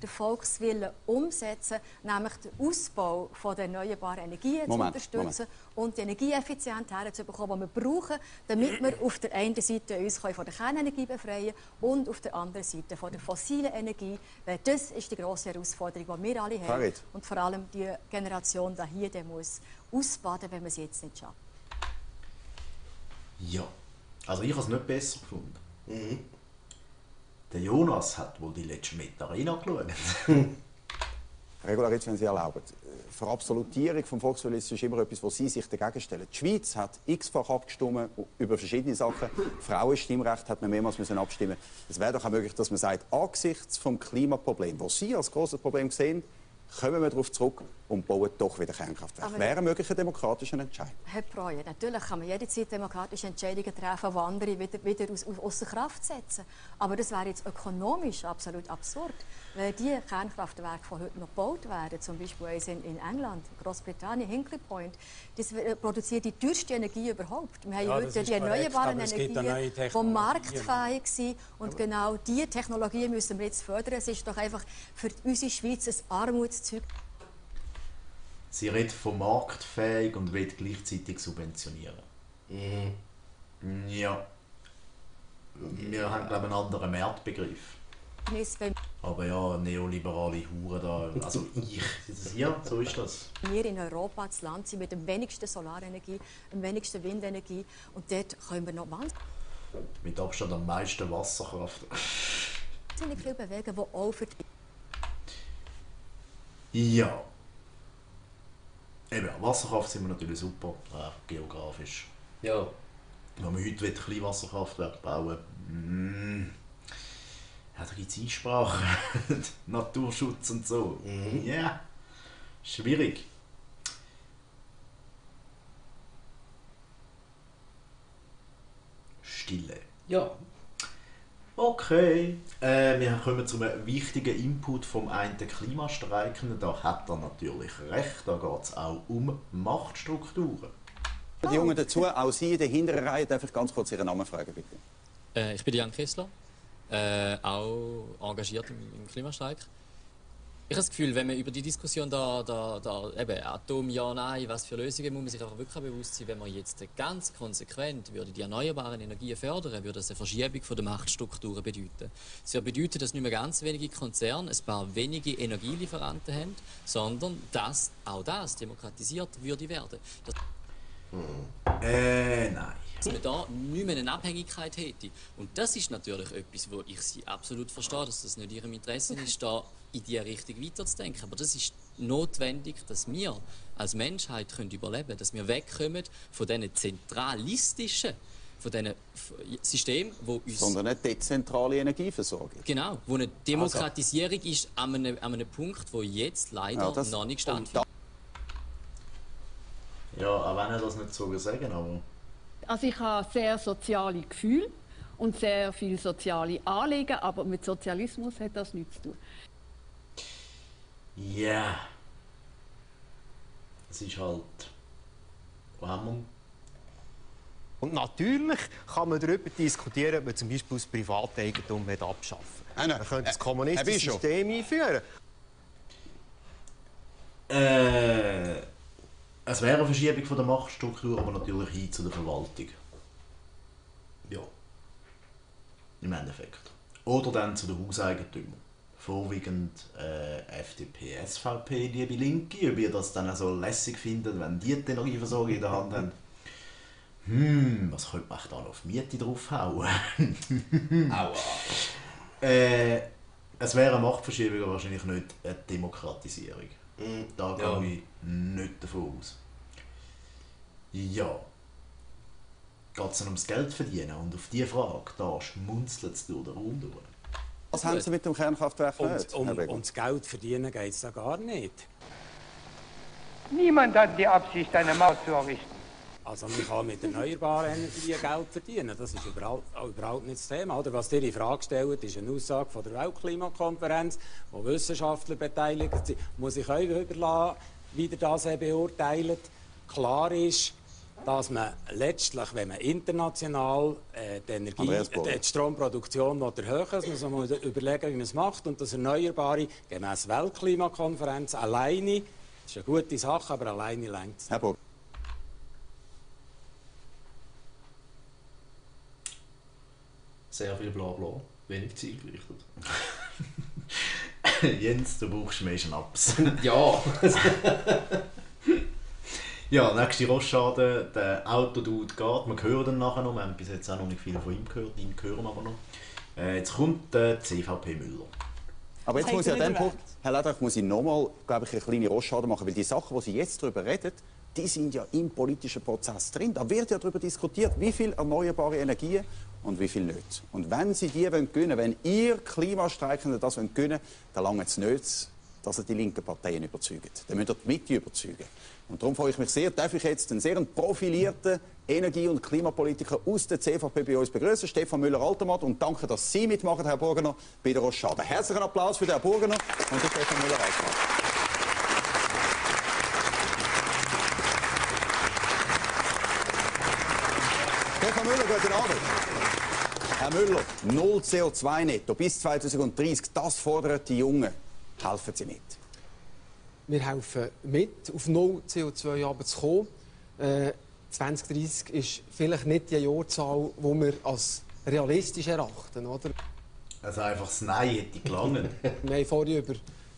den Volkswillen umzusetzen, nämlich den Ausbau der erneuerbaren Energien zu unterstützen und die Energieeffizienz herzubekommen, die wir brauchen, damit wir auf der einen Seite uns von der Kernenergie befreien können und auf der anderen Seite von der fossilen Energie. Weil das ist die grosse Herausforderung, die wir alle haben. Und vor allem die Generation, die hier muss ausbaden, wenn wir es jetzt nicht schaffen. Ja, also ich habe es nicht besser gefunden. Mhm. Der Jonas hat wohl die letzte Metarena geschaut. Regula Rytz, wenn Sie erlauben. Verabsolutierung des Volkswillens ist immer etwas, wo Sie sich dagegen stellen. Die Schweiz hat x-fach abgestimmt über verschiedene Sachen. Frauenstimmrecht hat man mehrmals abstimmen müssen. Es wäre doch auch möglich, dass man sagt, angesichts des Klimaproblems, das Sie als grosses Problem sehen, kommen wir darauf zurück und bauen doch wieder Kernkraftwerke. Das wäre ein möglicher demokratischer Entscheid. Herr Breuer, natürlich kann man jederzeit demokratische Entscheidungen treffen, die andere wieder außer Kraft setzen. Aber das wäre jetzt ökonomisch absolut absurd. Wenn die Kernkraftwerke von heute noch gebaut werden, zum Beispiel eins in England, Großbritannien, Hinkley Point, das produziert die teuerste Energie überhaupt. Wir haben heute die erneuerbaren Energien, die marktfähig sind. Und genau diese Technologie müssen wir jetzt fördern. Es ist doch einfach für unsere Schweiz ein Armuts. Sie redet von marktfähig und will gleichzeitig subventionieren. Mhm. Ja. Wir haben, glaube ich, einen anderen Marktbegriff. Aber ja, neoliberale Hure da. Also ich. Ja, so ist das. Wir in Europa, das Land, sind mit dem wenigsten Solarenergie, dem wenigsten Windenergie. Und dort können wir noch wahnsinnig. Mit Abstand am meisten Wasserkraft. Es sind viele Bewegungen, die auch für die. Ja. Eben, Wasserkraft sind wir natürlich super, geografisch. Ja. Wenn wir heute ein kleines Wasserkraftwerk bauen da gibt es Einsprachen. Naturschutz und so. Ja. Yeah. Schwierig. Stille. Ja. Okay, wir kommen zu einem wichtigen Input vom einen Klimastreikenden. Da hat er natürlich recht, da geht es auch um Machtstrukturen. Die Jungen dazu, auch Sie in der hinteren Reihe, darf ich ganz kurz Ihren Namen fragen, bitte. Ich bin Jan Kessler, auch engagiert im Klimastreik. Ich habe das Gefühl, wenn man über die Diskussion eben Atom, ja, nein, was für Lösungen, muss man sich einfach wirklich bewusst sein, wenn man jetzt ganz konsequent würde die erneuerbaren Energien fördern, würde das eine Verschiebung der Machtstrukturen bedeuten. Es würde bedeuten, dass nicht mehr ganz wenige Konzerne ein paar wenige Energielieferanten haben, sondern dass auch das demokratisiert würde werden. Das nein. Dass man da nicht mehr eine Abhängigkeit hätte. Und das ist natürlich etwas, wo ich Sie absolut verstehe, dass das nicht Ihrem Interesse ist, da in diese Richtung weiterzudenken. Aber das ist notwendig, dass wir als Menschheit überleben können, dass wir wegkommen von diesen zentralistischen Systemen, die uns... Sondern eine dezentrale Energieversorgung. Genau, wo eine Demokratisierung ist an einem Punkt, wo jetzt leider noch nicht stattfindet. Ja, auch wenn er das nicht so sagen, aber... Also ich habe sehr soziale Gefühle und sehr viele soziale Anliegen, aber mit Sozialismus hat das nichts zu tun. Ja. Yeah. Es ist halt... Warum? Und natürlich kann man darüber diskutieren, ob man zum Beispiel das Privateigentum abschaffen will. Man könnte das kommunistische System einführen. Es wäre eine Verschiebung von der Machtstruktur, aber natürlich hin zu der Verwaltung. Ja. Im Endeffekt. Oder dann zu den Hauseigentümern. Vorwiegend FDP, SVP, liebe Linke. Ob ihr das dann auch so lässig findet, wenn die Energieversorgung in der Hand haben. was könnte man da noch auf Miete draufhauen? Aua. Es wäre eine Machtverschiebung, aber wahrscheinlich nicht eine Demokratisierung. Da gehe ich nicht davon aus. Ja. Geht es ums Geld verdienen? Und auf diese Frage, da schmunzelt es durch den Raum durch. Was haben Sie mit dem Kernkraftwerk nicht? Um das Geld verdienen geht es da gar nicht. Niemand hat die Absicht, eine Maut zu errichten. Also man kann mit erneuerbaren Energien Geld verdienen, das ist überhaupt nicht das Thema. Oder? Was dir in Frage stellt, ist eine Aussage von der Weltklimakonferenz, wo Wissenschaftler beteiligt sind. Muss ich euch überlassen, wie ihr das beurteilt. Klar ist, dass man letztlich, wenn man international die Stromproduktion erhöhen will, man muss überlegen, wie man es macht. Und das Erneuerbare gemäß Weltklimakonferenz alleine, das ist eine gute Sache, aber alleine reicht es nicht. Sehr viel Blabla, wenig zielgerichtet. Jens, du brauchst mehr Schnaps. Ja! Ja, nächste Rostschade, der Autodude geht. Man hört ihn nachher noch, wir haben bis jetzt auch noch nicht viel von ihm hören aber noch. Jetzt kommt der CVP Müller. Aber jetzt muss ich an diesem Punkt, Herr Ledach, muss ich nochmal eine kleine Rostschade machen, weil die Sachen, die Sie jetzt darüber reden, die sind ja im politischen Prozess drin. Da wird ja darüber diskutiert, wie viel erneuerbare Energien und wie viel nicht. Und wenn Sie die gewinnen wollen, wenn ihr Klimastreikenden das gewinnen wollt, dann langt es nicht, dass ihr die linken Parteien überzeugt. Dann müsst ihr die Mitte überzeugen. Und darum freue ich mich sehr, darf ich jetzt einen sehr profilierten Energie- und Klimapolitiker aus der CVP bei uns begrüßen, Stefan Müller-Altermatt, und danke, dass Sie mitmachen, Herr Burgherr, bei der Rochade. Herzlichen Applaus für Herrn Burgherr und den Stefan Müller-Altermatt. Stefan Müller, guten Abend. Herr Müller, 0 CO2 netto bis 2030, das fordern die Jungen. Helfen Sie mit? Wir helfen mit, auf 0 CO2 runterzukommen. 2030 ist vielleicht nicht die Jahrzahl, die wir als realistisch erachten, oder? Also einfach das Nein hätte gelangen. Wir haben vorhin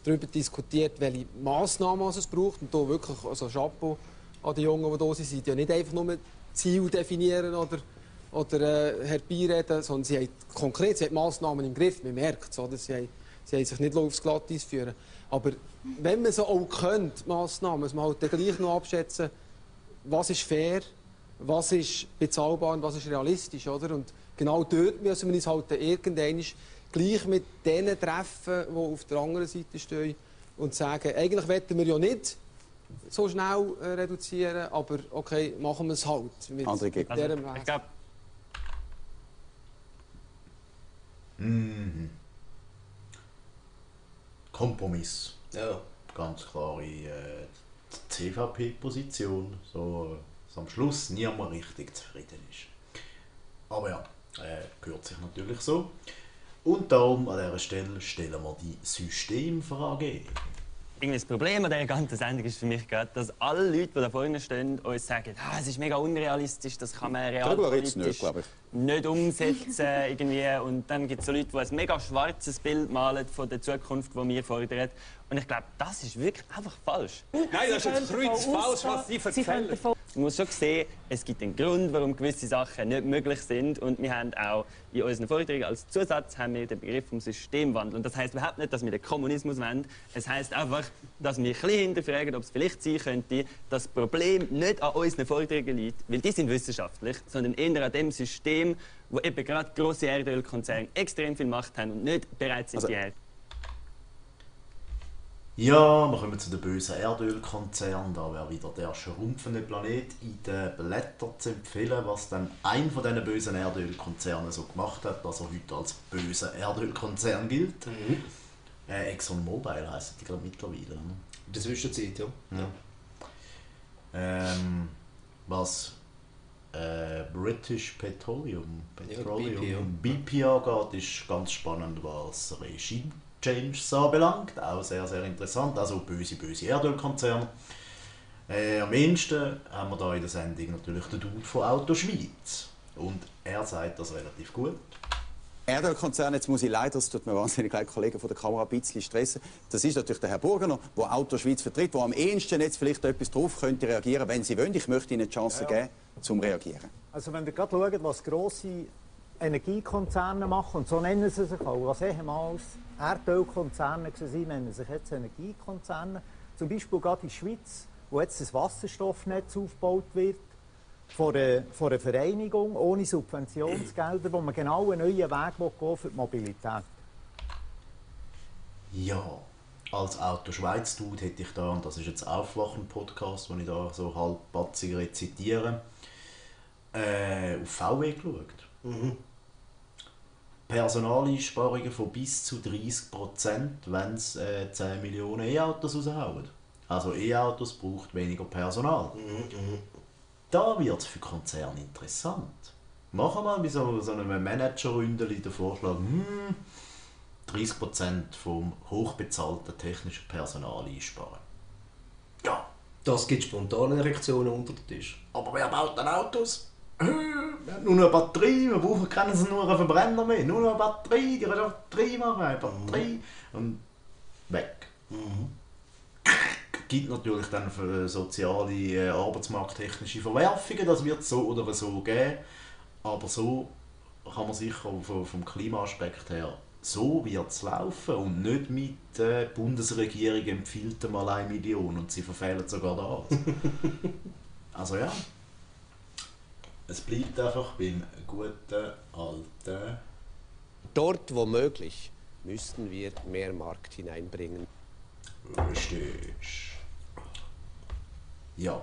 darüber diskutiert, welche Massnahmen es braucht. Und hier wirklich, also Chapeau an die Jungen, die hier sind, ja nicht einfach nur Ziel definieren oder herbeireden, sondern sie haben konkret sie haben Massnahmen im Griff, man merkt es, oder? Sie haben sich nicht aufs Glatteis führen. Aber wenn man so auch könnte, Massnahmen, muss man halt dann gleich noch abschätzen, was ist fair, was ist bezahlbar und was ist realistisch, oder? Und genau dort müssen wir uns halt irgendwann gleich mit denen treffen, die auf der anderen Seite stehen und sagen, eigentlich wollen wir ja nicht so schnell reduzieren, aber okay, machen wir es halt mit diesem Weg. Mhm. Kompromiss. Ja. Ganz klare CVP-Position. So, dass am Schluss niemand richtig zufrieden ist. Aber ja, gehört sich natürlich so. Und darum an dieser Stelle stellen wir die Systemfrage. Das Problem an dieser ganzen Sendung ist für mich gerade, dass alle Leute, die da vorne stehen, uns sagen, es ist mega unrealistisch, das kann man realpolitisch nicht umsetzen. Irgendwie. Und dann gibt es so Leute, die ein mega schwarzes Bild malen von der Zukunft, die wir fordern. Und ich glaube, das ist wirklich einfach falsch. Nein, das ist jetzt kreuzfalsch, was Sie erzählen. Man muss schon sehen, es gibt einen Grund, warum gewisse Sachen nicht möglich sind. Und wir haben auch in unseren Vorträgen als Zusatz haben wir den Begriff vom Systemwandel. Und das heisst überhaupt nicht, dass wir den Kommunismus wollen. Es heisst einfach, dass wir ein bisschen hinterfragen, ob es vielleicht sein könnte, dass das Problem nicht an unseren Vorträgen liegt, weil die sind wissenschaftlich, sondern eher an dem System, wo eben gerade grosse Erdölkonzerne extrem viel Macht haben und nicht bereit sind, die Erde. Ja, wir kommen zu den bösen Erdölkonzernen. Da wäre wieder der schrumpfende Planet in den Blättern zu empfehlen, was dann ein von diesen bösen Erdölkonzernen so gemacht hat, dass er heute als böser Erdölkonzern gilt. Mhm. ExxonMobil heisst die gerade mittlerweile. Ne? In der Zwischenzeit, ja. Was British Petroleum BP angeht, ist ganz spannend, was Regime Changes anbelangt, auch sehr, sehr interessant, also böse Erdölkonzerne. Am ehesten haben wir hier in der Sendung natürlich den Dude von Auto Schweiz und er sagt das relativ gut. Erdölkonzern, jetzt muss ich leider, das tut mir wahnsinnig leid, Kollegen von der Kamera, ein bisschen stressen. Das ist natürlich der Herr Burgherr, der Auto Schweiz vertritt, der am ehesten jetzt vielleicht etwas darauf könnte reagieren, wenn Sie wollen. Ich möchte Ihnen die Chance geben, zum Reagieren. Also wenn ihr gerade schaut, was grosse Energiekonzerne machen, und so nennen sie sich auch, was ehemals Erdölkonzerne waren, nennen sich jetzt Energiekonzerne. Zum Beispiel gerade in der Schweiz, wo jetzt ein Wasserstoffnetz aufgebaut wird, von einer Vereinigung ohne Subventionsgelder, wo man genau einen neuen Weg gehen für die Mobilität. Ja, als Auto Schweiz Dude hätte ich da, und das ist jetzt Aufwachen-Podcast, den ich da so halbbatzig rezitiere, auf VW geschaut. Mhm. Personaleinsparungen von bis zu 30%, wenn es 10 Millionen E-Autos raushauen. Also E-Autos braucht weniger Personal. Mhm. Da wird es für Konzerne interessant. Machen wir mal bei so einem Manager-Ründeli den Vorschlag, 30% vom hochbezahlten technischen Personal einsparen. Ja, das gibt spontane Reaktionen unter den Tisch. Aber wer baut dann Autos? Wir haben nur noch eine Batterie, wir brauchen keinen nur einen Verbrenner mehr. Nur noch eine Batterie, die kannst du Batterie machen, eine Batterie. Und weg. Mhm. Gibt natürlich dann für soziale, arbeitsmarkttechnische Verwerfungen, das wird so oder so geben. Aber so kann man sicher vom Klimaaspekt her, so wird es laufen und nicht mit der Bundesregierung empfiehlt mal 1 Million und sie verfehlen sogar das. Also ja. Es bleibt einfach beim guten alten. Dort, wo möglich, müssten wir mehr Markt hineinbringen. Richtig. Ja,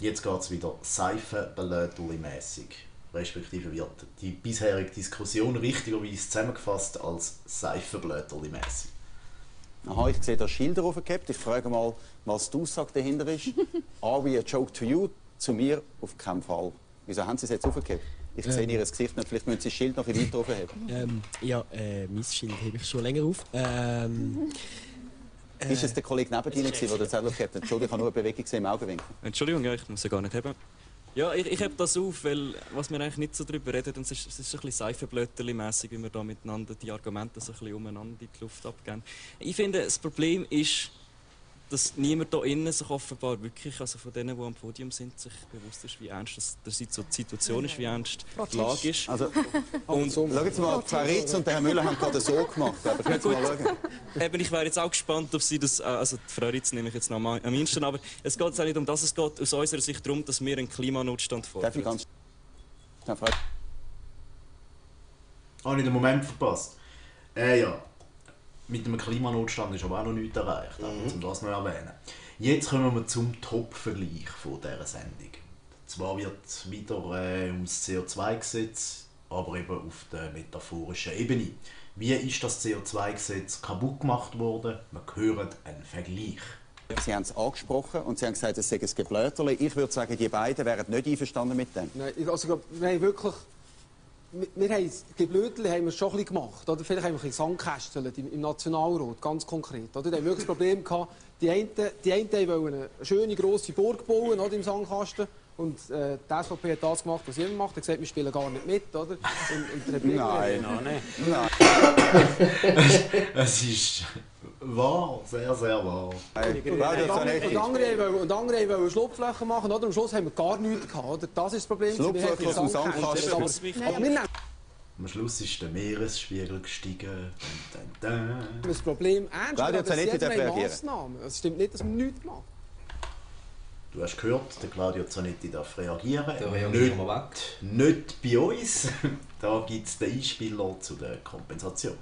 jetzt geht es wieder Seifenblätterli-mässig. Respektive wird die bisherige Diskussion richtigerweise zusammengefasst als Seifenblätterli-mässig. Aha, ich sehe da Schilder aufgehabt. Ich frage mal, was die Aussage dahinter ist. Are we a joke to you? Zu mir auf keinen Fall. Wieso haben Sie es jetzt aufgegeben? Ich sehe Ihr Gesicht nicht. Vielleicht müssen Sie das Schild noch weiter aufheben. Mein Schild hebe ich schon länger auf. Ist es der Kollege neben Ihnen, der den Zettel aufgehebt hat? Entschuldigung, ich habe nur eine Bewegung gesehen im Augenwinkel. Entschuldigung, ja, ich muss es gar nicht haben. Ja, ich hebe das auf, weil was wir eigentlich nicht so darüber reden, und es ist ein bisschen Seifenblöterli-mässig, wie wir da miteinander die Argumente so ein bisschen umeinander in die Luft abgeben. Ich finde, das Problem ist, dass niemand hier innen sich offenbar wirklich, also von denen, die am Podium sind, sich bewusst ist, wie ernst die Situation ist, wie ernst die Lage ist. Also, und schauen Sie mal, Frau Rytz und Herr Müller haben gerade so gemacht. Aber ich will mal schauen. Eben, ich wäre jetzt auch gespannt, ob Sie das... Also die Frau Rytz nehme ich jetzt noch am ehesten, aber es geht jetzt auch nicht um das. Es geht aus unserer Sicht darum, dass wir einen Klimanotstand fordern. Darf ich ganz... Oh, nicht den Moment verpasst. Ja. Mit dem Klimanotstand ist aber auch noch nichts erreicht, um das noch zu erwähnen. Jetzt kommen wir zum Top-Vergleich von dieser Sendung. Zwar wird wieder ums CO2-Gesetz, aber eben auf der metaphorischen Ebene. Wie ist das CO2-Gesetz kaputt gemacht worden? Wir hören einen Vergleich. Sie haben es angesprochen und Sie haben gesagt, es sei ein Geblöterli. Ich würde sagen, die beiden wären nicht einverstanden mit dem. Nein, also wir haben wirklich... Wir haben das Geblödel haben wir schon ein bisschen gemacht. Oder? Vielleicht haben wir ein bisschen Sand gekästelt im Nationalrat, ganz konkret. Oder? Da haben wir wirklich das Problem gehabt, die einen wollen eine schöne, grosse Burg bauen, oder, im Sandkasten. Und die SVP hat das gemacht, was sie immer macht. Er sagt, wir spielen gar nicht mit. Oder? Nein, noch nicht. Nein. Es ist wahr, sehr, sehr wahr. Und andere wollen Schlupflöcher machen. Oder? Am Schluss haben wir gar nichts gehabt. Oder? Das ist das Problem. Schlupflöcher aus dem Sandkasten. Am Schluss ist der Meeresspiegel gestiegen. Das Problem ernst, das ist eine Massnahme. Es stimmt nicht, dass man nichts gemacht hat. Du hast gehört, der Claudio Zanetti darf reagieren. Der reagiert mal weg. Nicht bei uns. Da gibt es den Einspieler zu der Kompensation.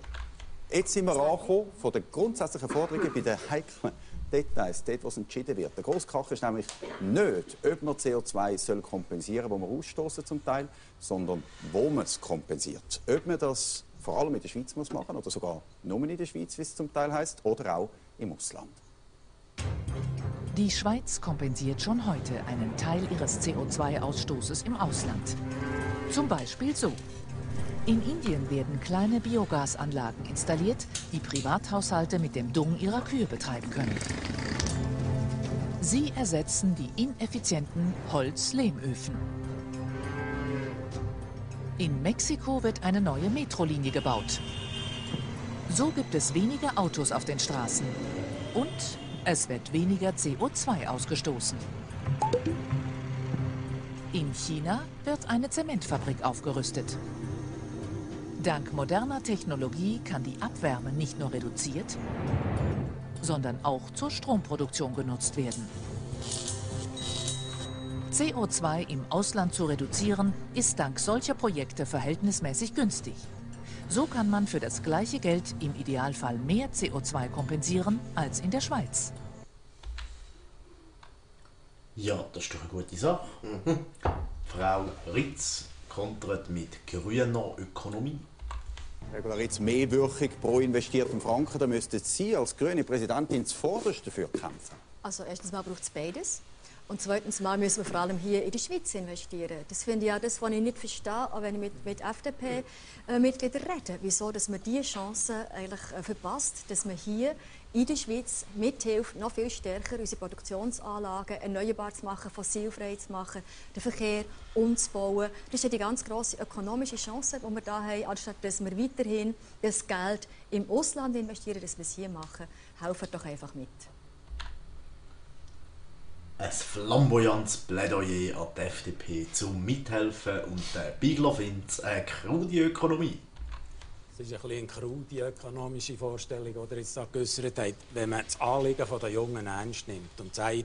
Jetzt sind wir angekommen von den grundsätzlichen Forderungen bei den heiklen Details, dort, was entschieden wird. Der grosse Kach ist nämlich nicht, ob man CO2 soll kompensieren soll, das wir ausstoßen zum Teil, sondern wo man es kompensiert. Ob man das vor allem in der Schweiz muss machen oder sogar nur in der Schweiz, wie es zum Teil heisst, oder auch im Ausland. Die Schweiz kompensiert schon heute einen Teil ihres CO2-Ausstoßes im Ausland. Zum Beispiel so. In Indien werden kleine Biogasanlagen installiert, die Privathaushalte mit dem Dung ihrer Kühe betreiben können. Sie ersetzen die ineffizienten Holz-Lehmöfen. In Mexiko wird eine neue Metrolinie gebaut. So gibt es weniger Autos auf den Straßen. Und es wird weniger CO2 ausgestoßen. In China wird eine Zementfabrik aufgerüstet. Dank moderner Technologie kann die Abwärme nicht nur reduziert, sondern auch zur Stromproduktion genutzt werden. CO2 im Ausland zu reduzieren, ist dank solcher Projekte verhältnismäßig günstig. So kann man für das gleiche Geld im Idealfall mehr CO2 kompensieren als in der Schweiz. Ja, das ist doch eine gute Sache. Mhm. Frau Rytz kontert mit grüner Ökonomie. Regula Rytz, mehr Wirkung pro investierten Franken, da müssten Sie als grüne Präsidentin zuvorderst dafür kämpfen. Also erstens mal braucht es beides. Und zweitens mal müssen wir vor allem hier in die Schweiz investieren. Das finde ich auch das, was ich nicht verstehe, auch wenn ich mit FDP-Mitgliedern rede. Wieso, dass man diese Chance eigentlich verpasst, dass man hier in der Schweiz mithilft, noch viel stärker unsere Produktionsanlagen erneuerbar zu machen, fossilfrei zu machen, den Verkehr umzubauen. Das ist ja die ganz grosse ökonomische Chance, die wir da haben, anstatt dass wir weiterhin das Geld im Ausland investieren, dass wir es hier machen. Helfen doch einfach mit. Ein flamboyantes Plädoyer an die FDP zum Mithelfen und der Bigler findet eine krude Ökonomie. Das ist ein bisschen eine krude ökonomische Vorstellung, die er jetzt geäussert hat. Wenn man das Anliegen der Jungen ernst nimmt und sagt,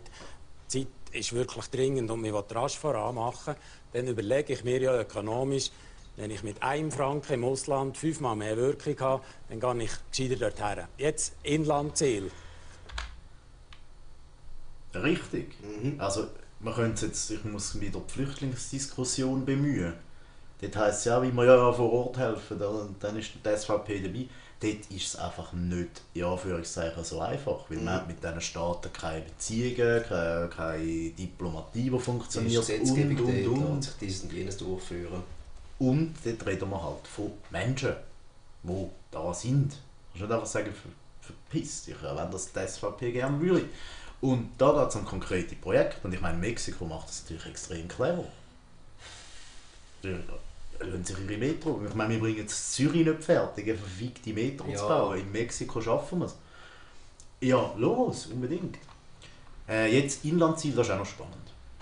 die Zeit ist wirklich dringend und wir wollen rasch voran machen, dann überlege ich mir ja ökonomisch, wenn ich mit einem Franken im Ausland 5-mal mehr Wirkung habe, dann gehe ich gescheiter dorthin. Jetzt Inlandziel. Richtig. Mhm. Also, man könnte jetzt, ich muss wieder die Flüchtlingsdiskussion bemühen. Dort heisst es ja, wie wir ja vor Ort helfen, und dann ist die SVP dabei. Dort ist es einfach nicht, in Anführungszeichen, so einfach, weil man hat mit diesen Staaten keine Beziehungen, keine Diplomatie, die funktioniert, und sich dies und jenes durchführen. Und dort reden wir halt von Menschen, die da sind. Du kannst nicht einfach sagen, verpiss dich, auch wenn das die SVP gerne würde. Und da geht es um konkrete Projekte. Und ich meine, Mexiko macht das natürlich extrem clever. Lassen sich ihre Metro. Ich meine, wir bringen jetzt Zürich nicht fertig, eine verfickte Metro zu bauen. In Mexiko schaffen wir es. Ja, los, unbedingt. Jetzt Inlandziel, das ist auch noch spannend.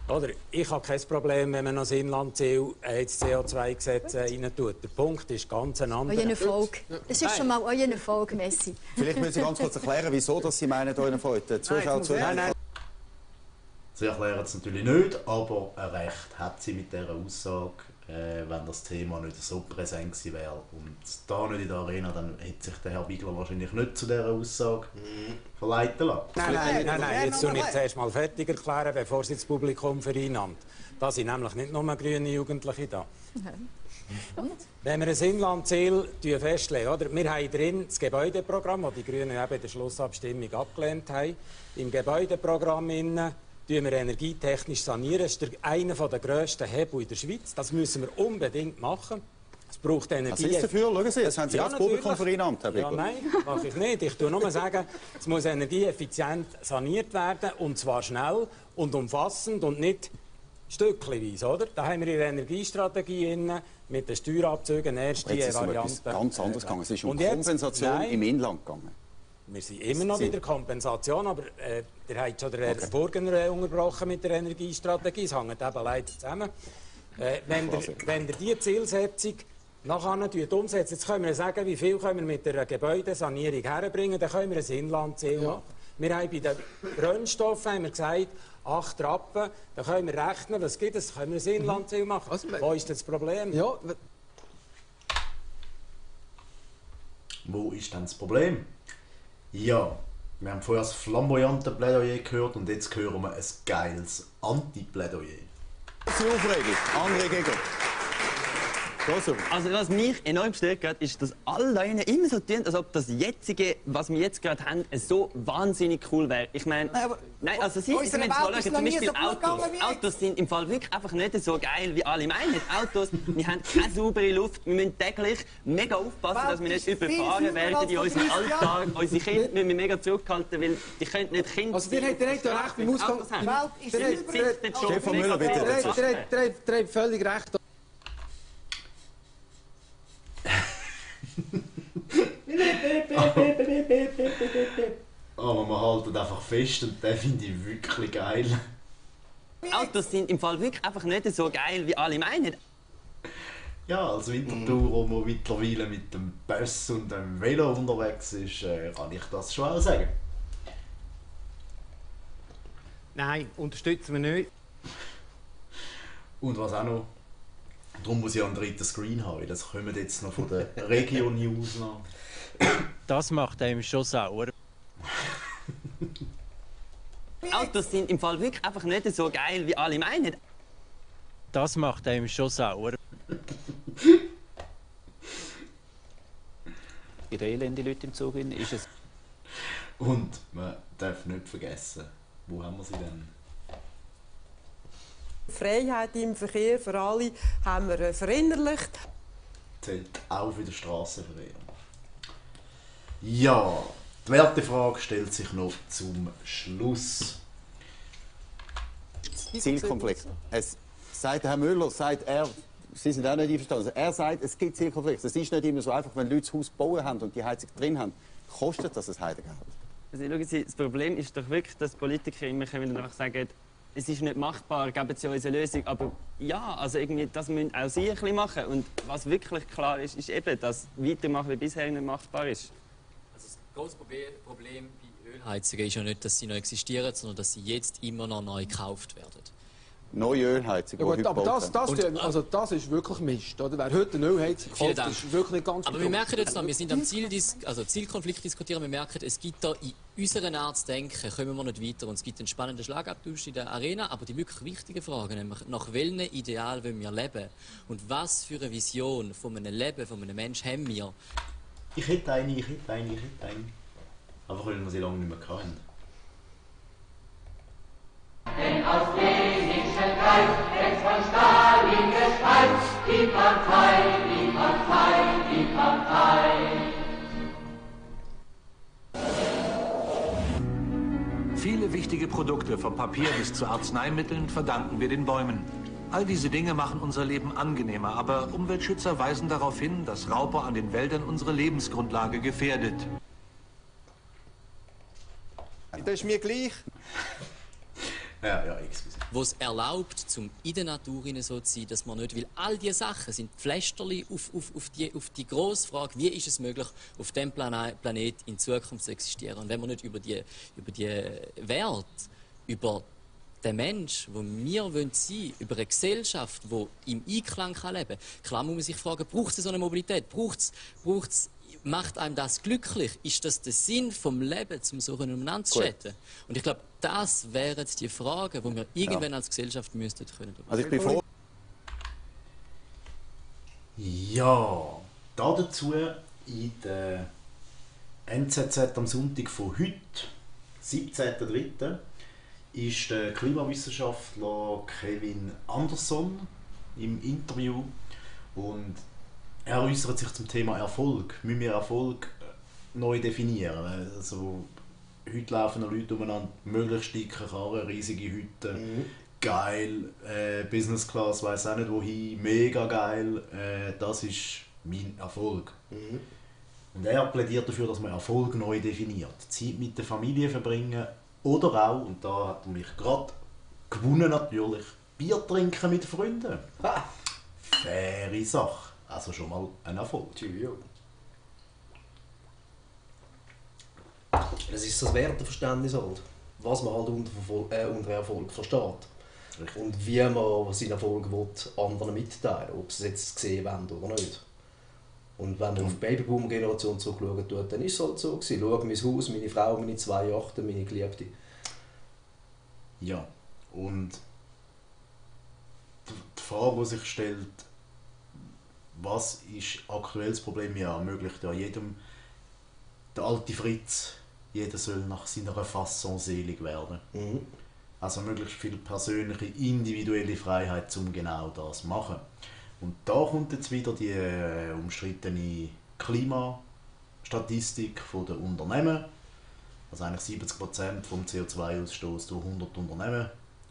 Oder, ich habe kein Problem, wenn man das Inlandziel ins CO2-Gesetz rein tut. Der Punkt ist ganz ein anderer. Euer Erfolg. Das ist schon mal euer Erfolg, Messi. Vielleicht müssen Sie ganz kurz erklären, wieso dass Sie meinen, euren Erfolg. Nein. Sie erklären es natürlich nicht, aber ein Recht hat sie mit dieser Aussage, wenn das Thema nicht so präsent gewesen wäre. Und da nicht in der Arena, dann hätte sich der Herr Bigler wahrscheinlich nicht zu dieser Aussage verleiten lassen. Nein, jetzt soll ich zuerst mal fertig erklären, bevor Sie das Publikum vereinnahmt. Da sind nämlich nicht nur grüne Jugendliche da. Wenn wir ein Inlandziel festlegen, oder? Wir haben drin das Gebäudeprogramm, das die Grünen eben in der Schlussabstimmung abgelehnt haben. Im Gebäudeprogramm sanieren wir energietechnisch. Das ist einer der grössten Hebel in der Schweiz. Das müssen wir unbedingt machen. Es braucht Energie. Was ist dafür? Schauen Sie, das haben Sie ja, das Publikum vereinnahmt. Ja, nein, mache ich nicht. Ich tue nur sagen, es muss energieeffizient saniert werden. Und zwar schnell und umfassend und nicht stückchenweise, oder? Da haben wir in der Energiestrategie mit den Steuerabzügen erste Variante. Ganz anders gegangen. Es ist um Kompensation im Inland gegangen. Wir sind immer noch bei der Kompensation, aber der hat schon der Burgherr unterbrochen mit der Energiestrategie. Es hängt eben leider zusammen. Wenn ihr diese Zielsetzung nachher umsetzt, jetzt können wir sagen, wie viel können wir mit der Gebäudesanierung herbringen, dann können wir ein Inlandziel machen. Wir haben bei den Brennstoffen gesagt, 8 Rappen, dann können wir rechnen, was gibt es, können wir ein Inlandziel machen. Wo ist das Problem? Ja. Wo ist denn das Problem? Ja, wir haben vorher das flamboyante Plädoyer gehört und jetzt hören wir ein geiles Anti-Plädoyer. Das ist aufregend. André Gegner. Also, was mich enorm gestört hat, ist, dass alle immer so tun, als ob das jetzige, was wir jetzt gerade haben, so wahnsinnig cool wäre. Ich meine, nein, also Sie sind zum Beispiel so Autos. Autos sind im Fall wirklich einfach nicht so geil, wie alle meinen. Autos, wir haben keine saubere Luft, wir müssen täglich mega aufpassen, dass wir nicht überfahren werden in unserem Alltag. Unsere Kinder müssen wir mega zurückhalten, weil die können nicht Kinder. Also, wir hätten nicht recht beim Ausgang. Die Welt ist Stefan Müller, bitte. Der hat völlig recht. Aber man haltet einfach fest und den finde ich wirklich geil. Autos sind im Fall wirklich einfach nicht so geil, wie alle meinen. Ja, als Winterthur, wo man mittlerweile mit dem Bus und dem Velo unterwegs ist, kann ich das schon auch sagen. Nein, unterstützen wir nicht. Und was auch noch, darum muss ich einen dritten Screen haben, das kommt jetzt noch von der Region News noch. Das macht einem schon sauer. Autos sind im Fall wirklich einfach nicht so geil, wie alle meinen. Das macht einem schon sauer. Ihre elenden Leute im Zug ist es. Und man darf nicht vergessen, wo haben wir sie denn? Freiheit im Verkehr für alle haben wir verinnerlicht. Zählt auch für den Strassenverkehr. Ja, die Wertefrage stellt sich noch zum Schluss. Zielkonflikt. Es sagt Herr Müller, sagt er, Sie sind auch nicht einverstanden. Er sagt, es gibt Zielkonflikte. Es ist nicht immer so einfach, wenn Leute das Haus bauen haben und die Heizung drin haben, kostet das ein Heidengeld. Also, schauen Sie, das Problem ist doch wirklich, dass Politiker immer danach sagen, es ist nicht machbar, geben Sie uns eine Lösung. Aber ja, also irgendwie, das müssen auch Sie ein bisschen machen. Und was wirklich klar ist, ist eben, dass weitermachen wie bisher nicht machbar ist. Also das grosse Problem bei Ölheizungen ist ja nicht, dass sie noch existieren, sondern dass sie jetzt immer noch neu gekauft werden. Neue Ölheizung, ja, gut, aber das ist wirklich Mist. Oder? Wer heute eine Ölheizung kauft, ist wirklich nicht ganz. Aber wir merken jetzt noch, wir sind am Zielkonflikt diskutieren, wir merken, es gibt da in unserer Art zu denken, kommen wir nicht weiter. Und es gibt einen spannenden Schlagabtausch in der Arena, aber die wirklich wichtigen Fragen, nämlich nach welchen Ideal wollen wir leben? Und was für eine Vision von einem Leben, von einem Menschen haben wir? Ich hätte eine. Aber weil wir sie lange nicht mehr hatten. Denn aus friedlichem Geist wächst von Stalin gespalten die Partei, die Partei, die Partei. Viele wichtige Produkte, vom Papier bis zu Arzneimitteln, verdanken wir den Bäumen. All diese Dinge machen unser Leben angenehmer, aber Umweltschützer weisen darauf hin, dass Raubbau an den Wäldern unsere Lebensgrundlage gefährdet. Das ist mir gleich. Ja, was erlaubt, zum in der Natur so zu sein, dass man nicht will. All diese Sachen sind Pflästerli auf die grosse Frage, wie ist es möglich, auf diesem Planet in Zukunft zu existieren. Und wenn man nicht über die Werte, über den Mensch, wo wir wollen sein, über eine Gesellschaft, die im Einklang kann leben kann, klar muss man sich fragen, braucht es so eine Mobilität? Macht einem das glücklich? Ist das der Sinn des Lebens, um so umeinander zu chatten? Und ich glaube, das wären die Fragen, die wir irgendwann als Gesellschaft müssten können. Also ich bin froh. Ja, dazu in der NZZ am Sonntag von heute, 17.03., ist der Klimawissenschaftler Kevin Anderson im Interview. Und er äußert sich zum Thema Erfolg. Müssen wir Erfolg neu definieren? Also, heute laufen Leute umeinander, möglichst dicke Karren, riesige Hütten, geil, Business Class, weiss auch nicht wohin, mega geil, das ist mein Erfolg. Und er plädiert dafür, dass man Erfolg neu definiert. Zeit mit der Familie verbringen oder auch, und da hat er mich gerade gewonnen natürlich, Bier trinken mit Freunden. Ha! Faire Sache. Also schon mal ein Erfolg. Das ist das Werteverständnis halt. Was man halt unter Erfolg versteht. Richtig. Und wie man seinen Erfolg will, anderen mitteilen will, ob sie es jetzt gesehen wollen oder nicht. Und wenn man auf die Babyboomer-Generation zurückschaut, dann ist es halt so gewesen. Schau mein Haus, meine Frau, meine zwei Yachten, meine Geliebte. Ja, und die Frage, die sich stellt, was ist aktuell das Problem? Ja, ermöglicht ja jedem, der alte Fritz, jeder soll nach seiner Fasson selig werden. Also möglichst viel persönliche, individuelle Freiheit, um genau das zu machen. Und da kommt jetzt wieder die umstrittene Klimastatistik der Unternehmen. Also eigentlich 70% vom CO2-Ausstoß durch 100 Unternehmen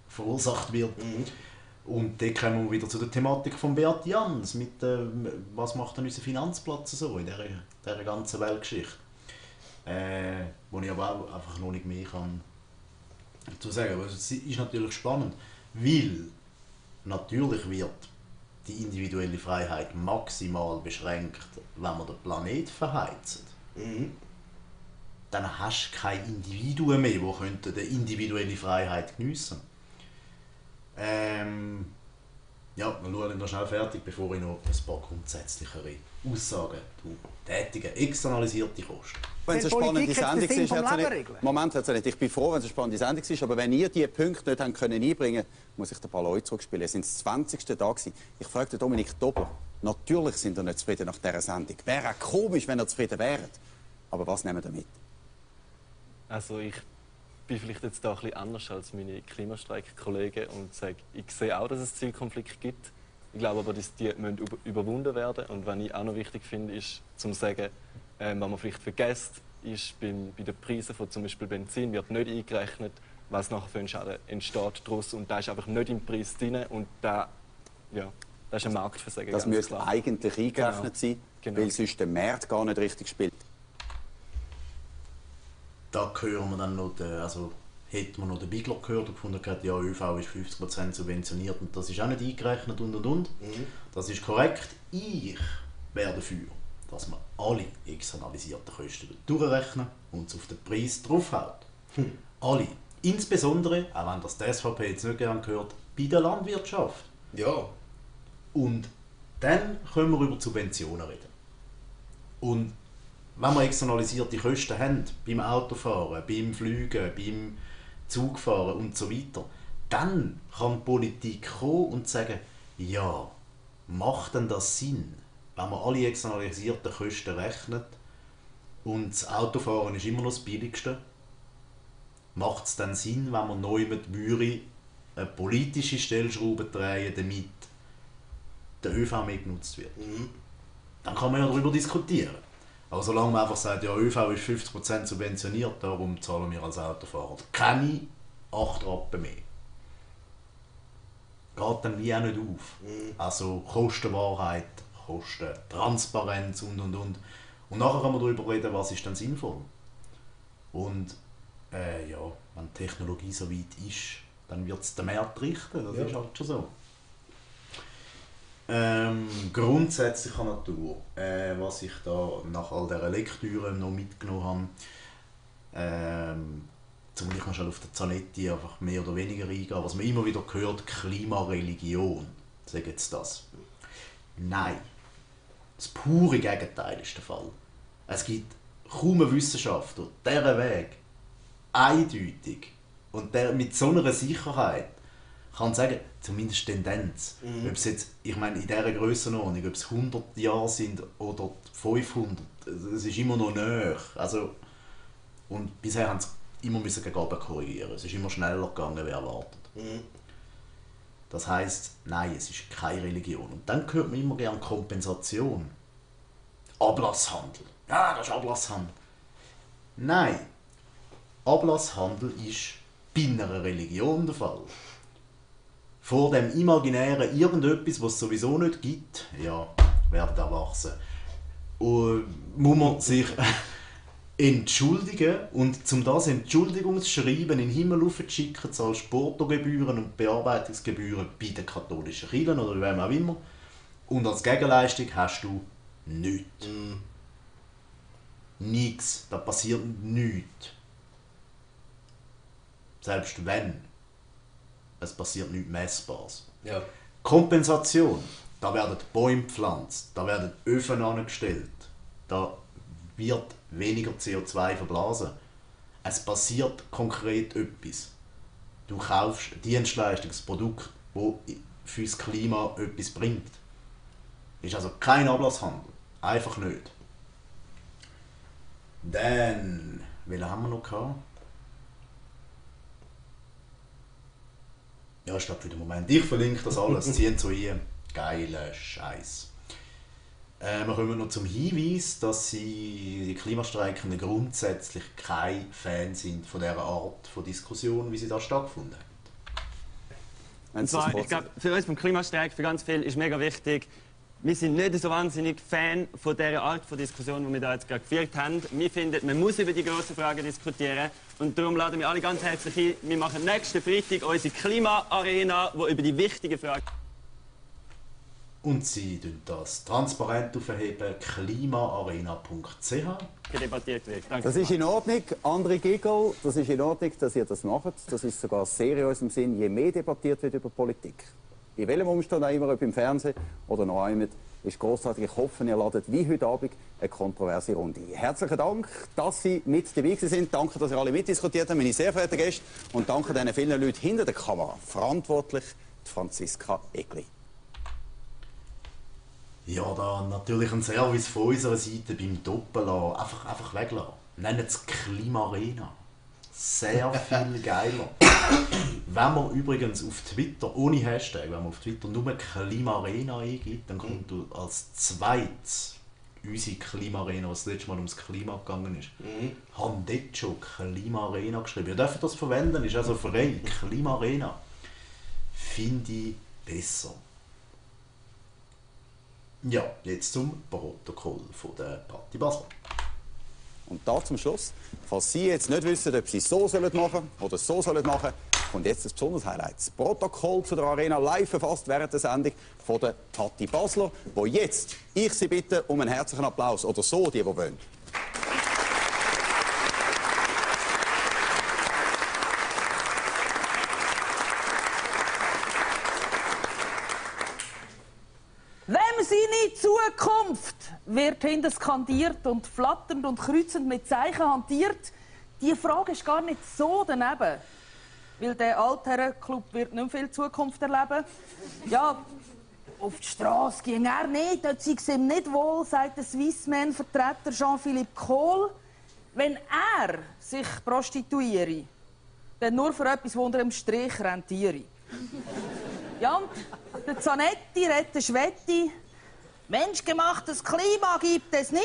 verursacht wird. Und dann kommen wir wieder zu der Thematik von Beat Jans, mit was macht denn unser Finanzplatz so in dieser ganzen Weltgeschichte. Wo ich aber auch einfach noch nicht mehr kann dazu sagen. Aber es ist natürlich spannend. Weil natürlich wird die individuelle Freiheit maximal beschränkt, wenn wir den Planeten verheizen. Mhm. Dann hast du keine Individuen mehr, die die individuelle Freiheit geniessen könnten. Ja, wir schauen noch schnell fertig, bevor ich noch ein paar grundsätzlichere Aussagen tätige. Externalisierte Kosten. Wenn es eine spannende Sendung ist, ich bin froh, wenn es eine spannende Sendung ist, aber wenn ihr diese Punkte nicht habt einbringen können, muss ich ein paar Leute zurückspielen. Es sind das 20. Tag. Ich fragte Dominik Dobler. Natürlich sind ihr nicht zufrieden nach dieser Sendung. Wäre auch komisch, wenn ihr zufrieden wäret. Aber was nehmen wir mit? Also ich bin vielleicht jetzt da ein bisschen anders als meine Klimastreik-Kollegen und sage, ich sehe auch, dass es Zielkonflikte gibt. Ich glaube aber, dass die müssen überwunden werden. Und was ich auch noch wichtig finde, ist, zu sagen, was man vielleicht vergisst, ist, bei den Preisen von zum Beispiel Benzin wird nicht eingerechnet, was nachher für einen Schaden entsteht daraus. Und da ist einfach nicht im Preis drin. Und da, ja, das ist ein Marktversagen. Das müsste eigentlich eingerechnet sein, genau. Weil sonst der Markt gar nicht richtig spielt. Da hören wir dann noch, also hätte man noch den Bigler gehört und gefunden, ja, ÖV ist 50% subventioniert und das ist auch nicht eingerechnet und. Mhm. Das ist korrekt. Ich wäre dafür, dass man alle externalisierten Kosten durchrechnen und es auf den Preis draufhaut. Mhm. Alle. Insbesondere, auch wenn das die SVP jetzt nicht gern gehört, bei der Landwirtschaft. Ja. Und dann können wir über Subventionen reden. Und wenn wir externalisierte Kosten haben, beim Autofahren, beim Fliegen, beim Zugfahren und so weiter, dann kann die Politik kommen und sagen, ja, macht denn das Sinn, wenn man alle externalisierten Kosten rechnet und das Autofahren ist immer noch das billigste? Macht es dann Sinn, wenn man neu mit eine politische Stellschraube drehen, damit der ÖV mehr genutzt wird? Dann kann man ja darüber diskutieren. Aber solange man einfach sagt, ja, ÖV ist 50% subventioniert, darum zahlen wir als Autofahrer keine 8 Rappen mehr. Geht dann wie auch nicht auf. Also Kostenwahrheit, Kostentransparenz und. Und nachher kann man darüber reden, was ist denn sinnvoll. Und ja, wenn die Technologie so weit ist, dann wird es den Markt richten, das ist halt schon so. Grundsätzlicher Natur, was ich da nach all dieser Lektüre noch mitgenommen habe, zum Beispiel schon auf den Zanetti einfach mehr oder weniger eingehen, was man immer wieder hört, Klimareligion, sagen jetzt das. Nein, das pure Gegenteil ist der Fall. Es gibt kaum eine Wissenschaft, der diesen Weg eindeutig und der mit so einer Sicherheit kann sagen, zumindest Tendenz. Mhm. Ob es jetzt, ich meine, in dieser Grössenordnung, ob es 100 Jahre sind oder 500, es ist immer noch näher. Also, und bisher haben sie immer gegen oben korrigieren. Es ist immer schneller gegangen, wie erwartet. Mhm. Das heisst, nein, es ist keine Religion. Und dann hört man immer gerne Kompensation. Ablasshandel. Ja, das ist Ablasshandel. Nein. Ablasshandel ist bei einer Religion der Fall. Vor dem Imaginären irgendetwas, was es sowieso nicht gibt, ja, werden erwachsen. Und muss man sich entschuldigen und zum das Entschuldigungsschreiben in den Himmel aufzuschicken, zahlst Portogebühren und Bearbeitungsgebühren bei den katholischen Kirchen oder wem auch immer. Und als Gegenleistung hast du nichts. Nichts, da passiert nichts. Selbst wenn. Es passiert nichts Messbares. Ja. Kompensation. Da werden Bäume gepflanzt, da werden Öfen angestellt, da wird weniger CO2 verblasen. Es passiert konkret etwas. Du kaufst ein Dienstleistungsprodukt, das für das Klima etwas bringt. Ist also kein Ablasshandel. Einfach nicht. Dann, welchen haben wir noch gehabt? Ja, ich glaube für den Moment. Ich verlinke das alles. Ziehen zu ihr. Geiler Scheiß. Wir kommen noch zum Hinweis, dass die Klimastreikenden grundsätzlich kein Fan sind von dieser Art von Diskussion, wie sie da stattgefunden hat. Ich glaube, für uns beim Klimastreik, für ganz viele, ist mega wichtig, Wir sind nicht so wahnsinnig Fan von dieser Art von Diskussion, die wir da jetzt gerade geführt haben. Wir finden, man muss über die grossen Fragen diskutieren. Und darum laden wir alle ganz herzlich ein. Wir machen nächsten Freitag unsere Klima-Arena, die über die wichtigen Fragen... Und Sie tun das transparent auf klimaarena.ch. Debattiert wird. Danke. Das ist in Ordnung, André Gigol, das ist in Ordnung, dass ihr das macht. Das ist sogar sehr in unserem Sinn, je mehr debattiert wird über Politik. In welchem Umstand auch immer, ob im Fernsehen oder noch einmal, ist grossartig. Ich hoffe, ihr ladet wie heute Abend eine kontroverse Runde ein. Herzlichen Dank, dass Sie mit dabei sind. Danke, dass ihr alle mitdiskutiert habt, meine sehr verehrten Gäste. Und danke den vielen Leuten hinter der Kamera. Verantwortlich, die Franziska Egli. Ja, da natürlich ein Service von unserer Seite beim Doppeln. Einfach weglassen. Nennen es Klimarena. Sehr viel geiler. Wenn man übrigens auf Twitter, ohne Hashtag, wenn man auf Twitter nur Klimarena eingibt, dann kommt als zweites unsere Klimarena, was das letzte Mal ums Klima gegangen ist. Haben dort schon Klimarena geschrieben. Ihr dürft das verwenden, ist also frei. Klimarena. Finde ich besser. Ja, jetzt zum Protokoll von der Party BAZL. Und da zum Schluss, falls Sie jetzt nicht wissen, ob Sie so sollen machen oder so sollen machen, kommt jetzt ein besonderes Highlight. Das Protokoll zu der Arena live verfasst während der Sendung von der Party BAZL, wo jetzt ich Sie bitte um einen herzlichen Applaus. Oder so, die wollen. Zukunft wird hinterskandiert und flatternd und kreuzend mit Zeichen hantiert. Die Frage ist gar nicht so daneben. Weil der Altherren-Club wird nicht viel Zukunft erleben. Ja, auf die Straße ging er nicht, dort sei es ihm nicht wohl, sagt der Swissman-Vertreter Jean-Philippe Kohl. Wenn er sich prostituiere, dann nur für etwas, das unter dem Strich rentiere. Ja, und der Zanetti redet den Schwetti. Menschgemachtes Klima gibt es nicht,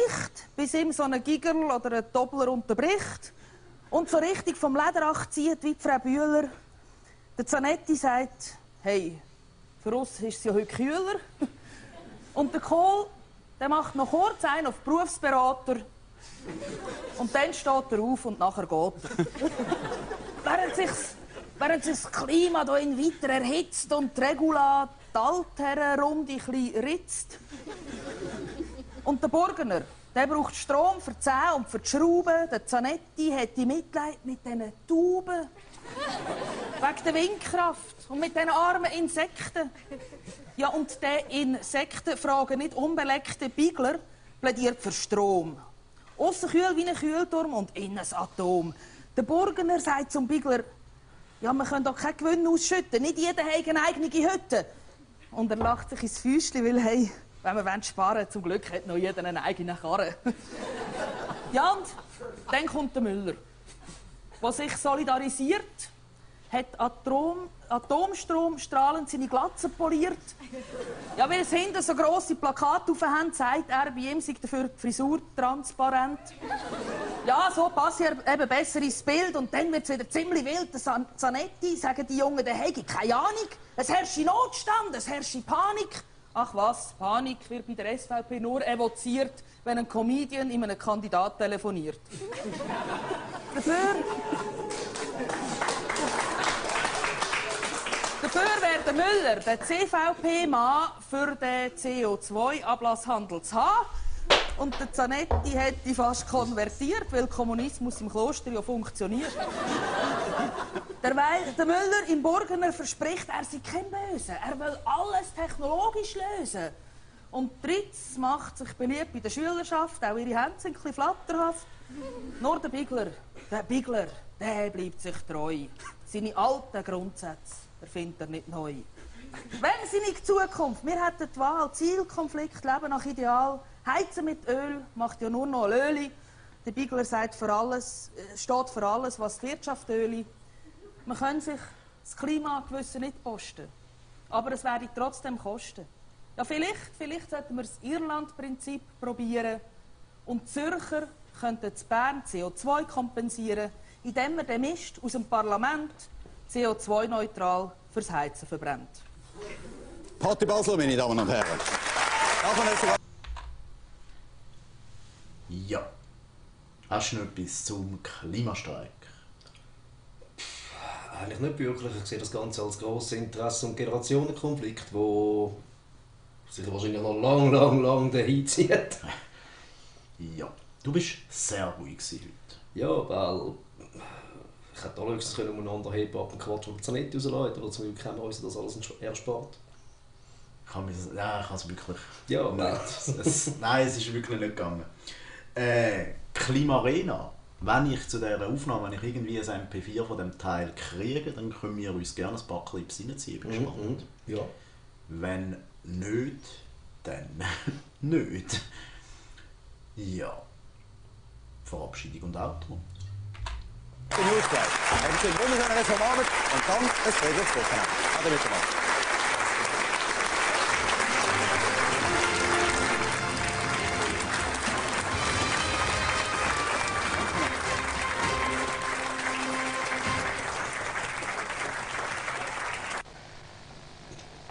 bis ihm so ein Gigerl oder ein Doppler unterbricht und so richtig vom Lederach zieht wie Frau Bühler. Der Zanetti sagt, hey, für uns ist es ja heute kühler. Und der Kohl, der macht noch kurz einen auf Berufsberater und dann steht er auf und nachher geht er. Während sich das Klima da in weiter erhitzt und die Regula die Altherrenrunde chli ritzt. Und der Burgherr, der braucht Strom für die Zähne und für die Schrauben. Der Zanetti hat die Mitleid mit diesen Tauben. Wegen der Windkraft und mit diesen armen Insekten. Ja, und der Insektenfragen nicht unbeleckte Bigler plädiert für Strom. Aussen kühl wie ein Kühlturm und innen ein Atom. Der Burgherr sagt zum Bigler, ja, man kann doch keinen Gewinn ausschütten, nicht jeder hat eine eigene Hütte. Und er lacht sich ins Füßchen, weil, hey, wenn wir sparen wollen, zum Glück hat noch jeder eine eigene Karre. Ja, und dann kommt der Müller, der sich solidarisiert, hat Atomstrom strahlend seine Glatze poliert. Ja, weil es hinten so grosse Plakate drauf haben, sagt er, bei ihm sei dafür die Frisur transparent. Ja, so passt er eben besser ins Bild und dann wird es wieder ziemlich wild. Der Zanetti, sagen die Jungen, der hätte keine Ahnung. Es herrscht Notstand, es herrscht Panik. Ach was, Panik wird bei der SVP nur evoziert, wenn ein Comedian in einem Kandidat telefoniert. Dafür wäre der Müller, der CVP-Mann, für den CO2-Ablasshandel zu haben. Und der Zanetti hätte fast konvertiert, weil Kommunismus im Kloster ja funktioniert. Der Müller im Burgherr verspricht, er sei kein Böse. Er will alles technologisch lösen. Und Ritz macht sich beliebt bei der Schülerschaft. Auch ihre Hände sind ein bisschen flatterhaft. Nur der Bigler, der bleibt sich treu. Seine alten Grundsätze. Er findet er nicht neu. Wenn sie nicht Zukunft, wir hätten die Wahl, Zielkonflikt, Leben nach Ideal, heizen mit Öl, macht ja nur noch Öli. Der Bigler sagt für alles, steht für alles, was die Wirtschaft öli. Man kann sich das Klima gewissen nicht posten, aber es wäre trotzdem Kosten. Ja, vielleicht sollten wir das Irland-Prinzip probieren und die Zürcher könnten in Bern CO2 kompensieren, indem wir den Mist aus dem Parlament CO2-neutral fürs Heizen verbrennt. Party BAZL, meine Damen und Herren. Ja. Hast du noch etwas zum Klimastreik? Eigentlich nicht wirklich. Ich sehe das Ganze als grosses Interesse- und Generationenkonflikt, wo sich wahrscheinlich noch lang dahin zieht. Ja, du bist sehr ruhig heute. Ja, weil ich hätte allerhöchstens umeinander Hip-Hop und Quatsch und Zanetti rauslassen, aber zum Glück haben wir uns das alles erspart. Ich kann es wirklich ja, nicht. Nein, es ist wirklich nicht gegangen. Klimarena. Wenn ich zu dieser Aufnahme, wenn ich irgendwie ein MP4 von diesem Teil kriege, dann können wir uns gerne ein paar Clips reinziehen. Spannend. Ja. Wenn nicht, dann nicht. Ja. Verabschiedung und Outro. Den Newsblog. Ein schönes Wochenende vom Abend und dann ein schönes Wochenende. Ade miteinander.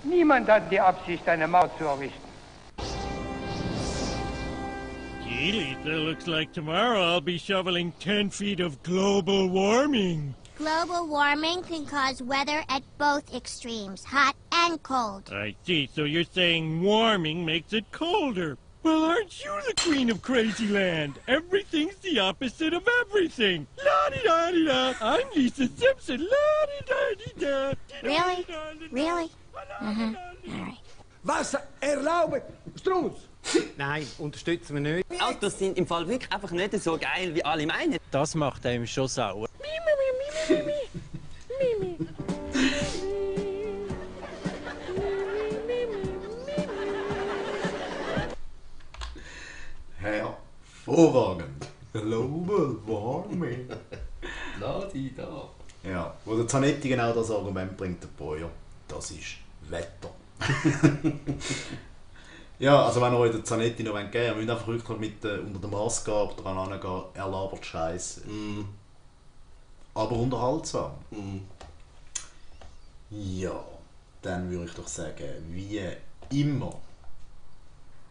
Niemand hat die Absicht, eine Mauer zu errichten. Gee, it looks like tomorrow I'll be shoveling 10 feet of global warming. Global warming can cause weather at both extremes, hot and cold. I see, so you're saying warming makes it colder. Well, aren't you the queen of crazy land? Everything's the opposite of everything. La-di-da-di-da, I'm Lisa Simpson, la-di-da-di-da. Really? Really? Mhm. Alright. Was erlauben? Strunz! Nein, unterstützen wir nicht. Autos sind im Fall wirklich einfach nicht so geil, wie alle meinen. Das macht einem schon sauer. Hervorragend. Global warming. Ladi da. Ja, wo der Zanetti genau das Argument bringt, der Boyer. Das ist Wetter. Ja, also wenn ihr euch den Zanetti noch geben wollt, ihr müsst einfach wirklich mit unter der Maßgabe dran herangehen, er labert Scheiße. Mm. Aber unterhaltsam. Mm. Ja, dann würde ich doch sagen, wie immer.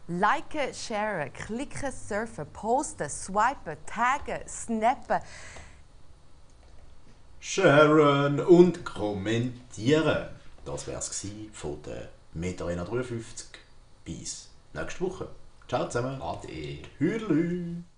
Liken, sharen, klicken, surfen, posten, swipen, taggen, snappen. Sharen und kommentieren. Das wär's gsi von der Metarena 53. Bis nächste Woche. Ciao zusammen. Ade. Hürli.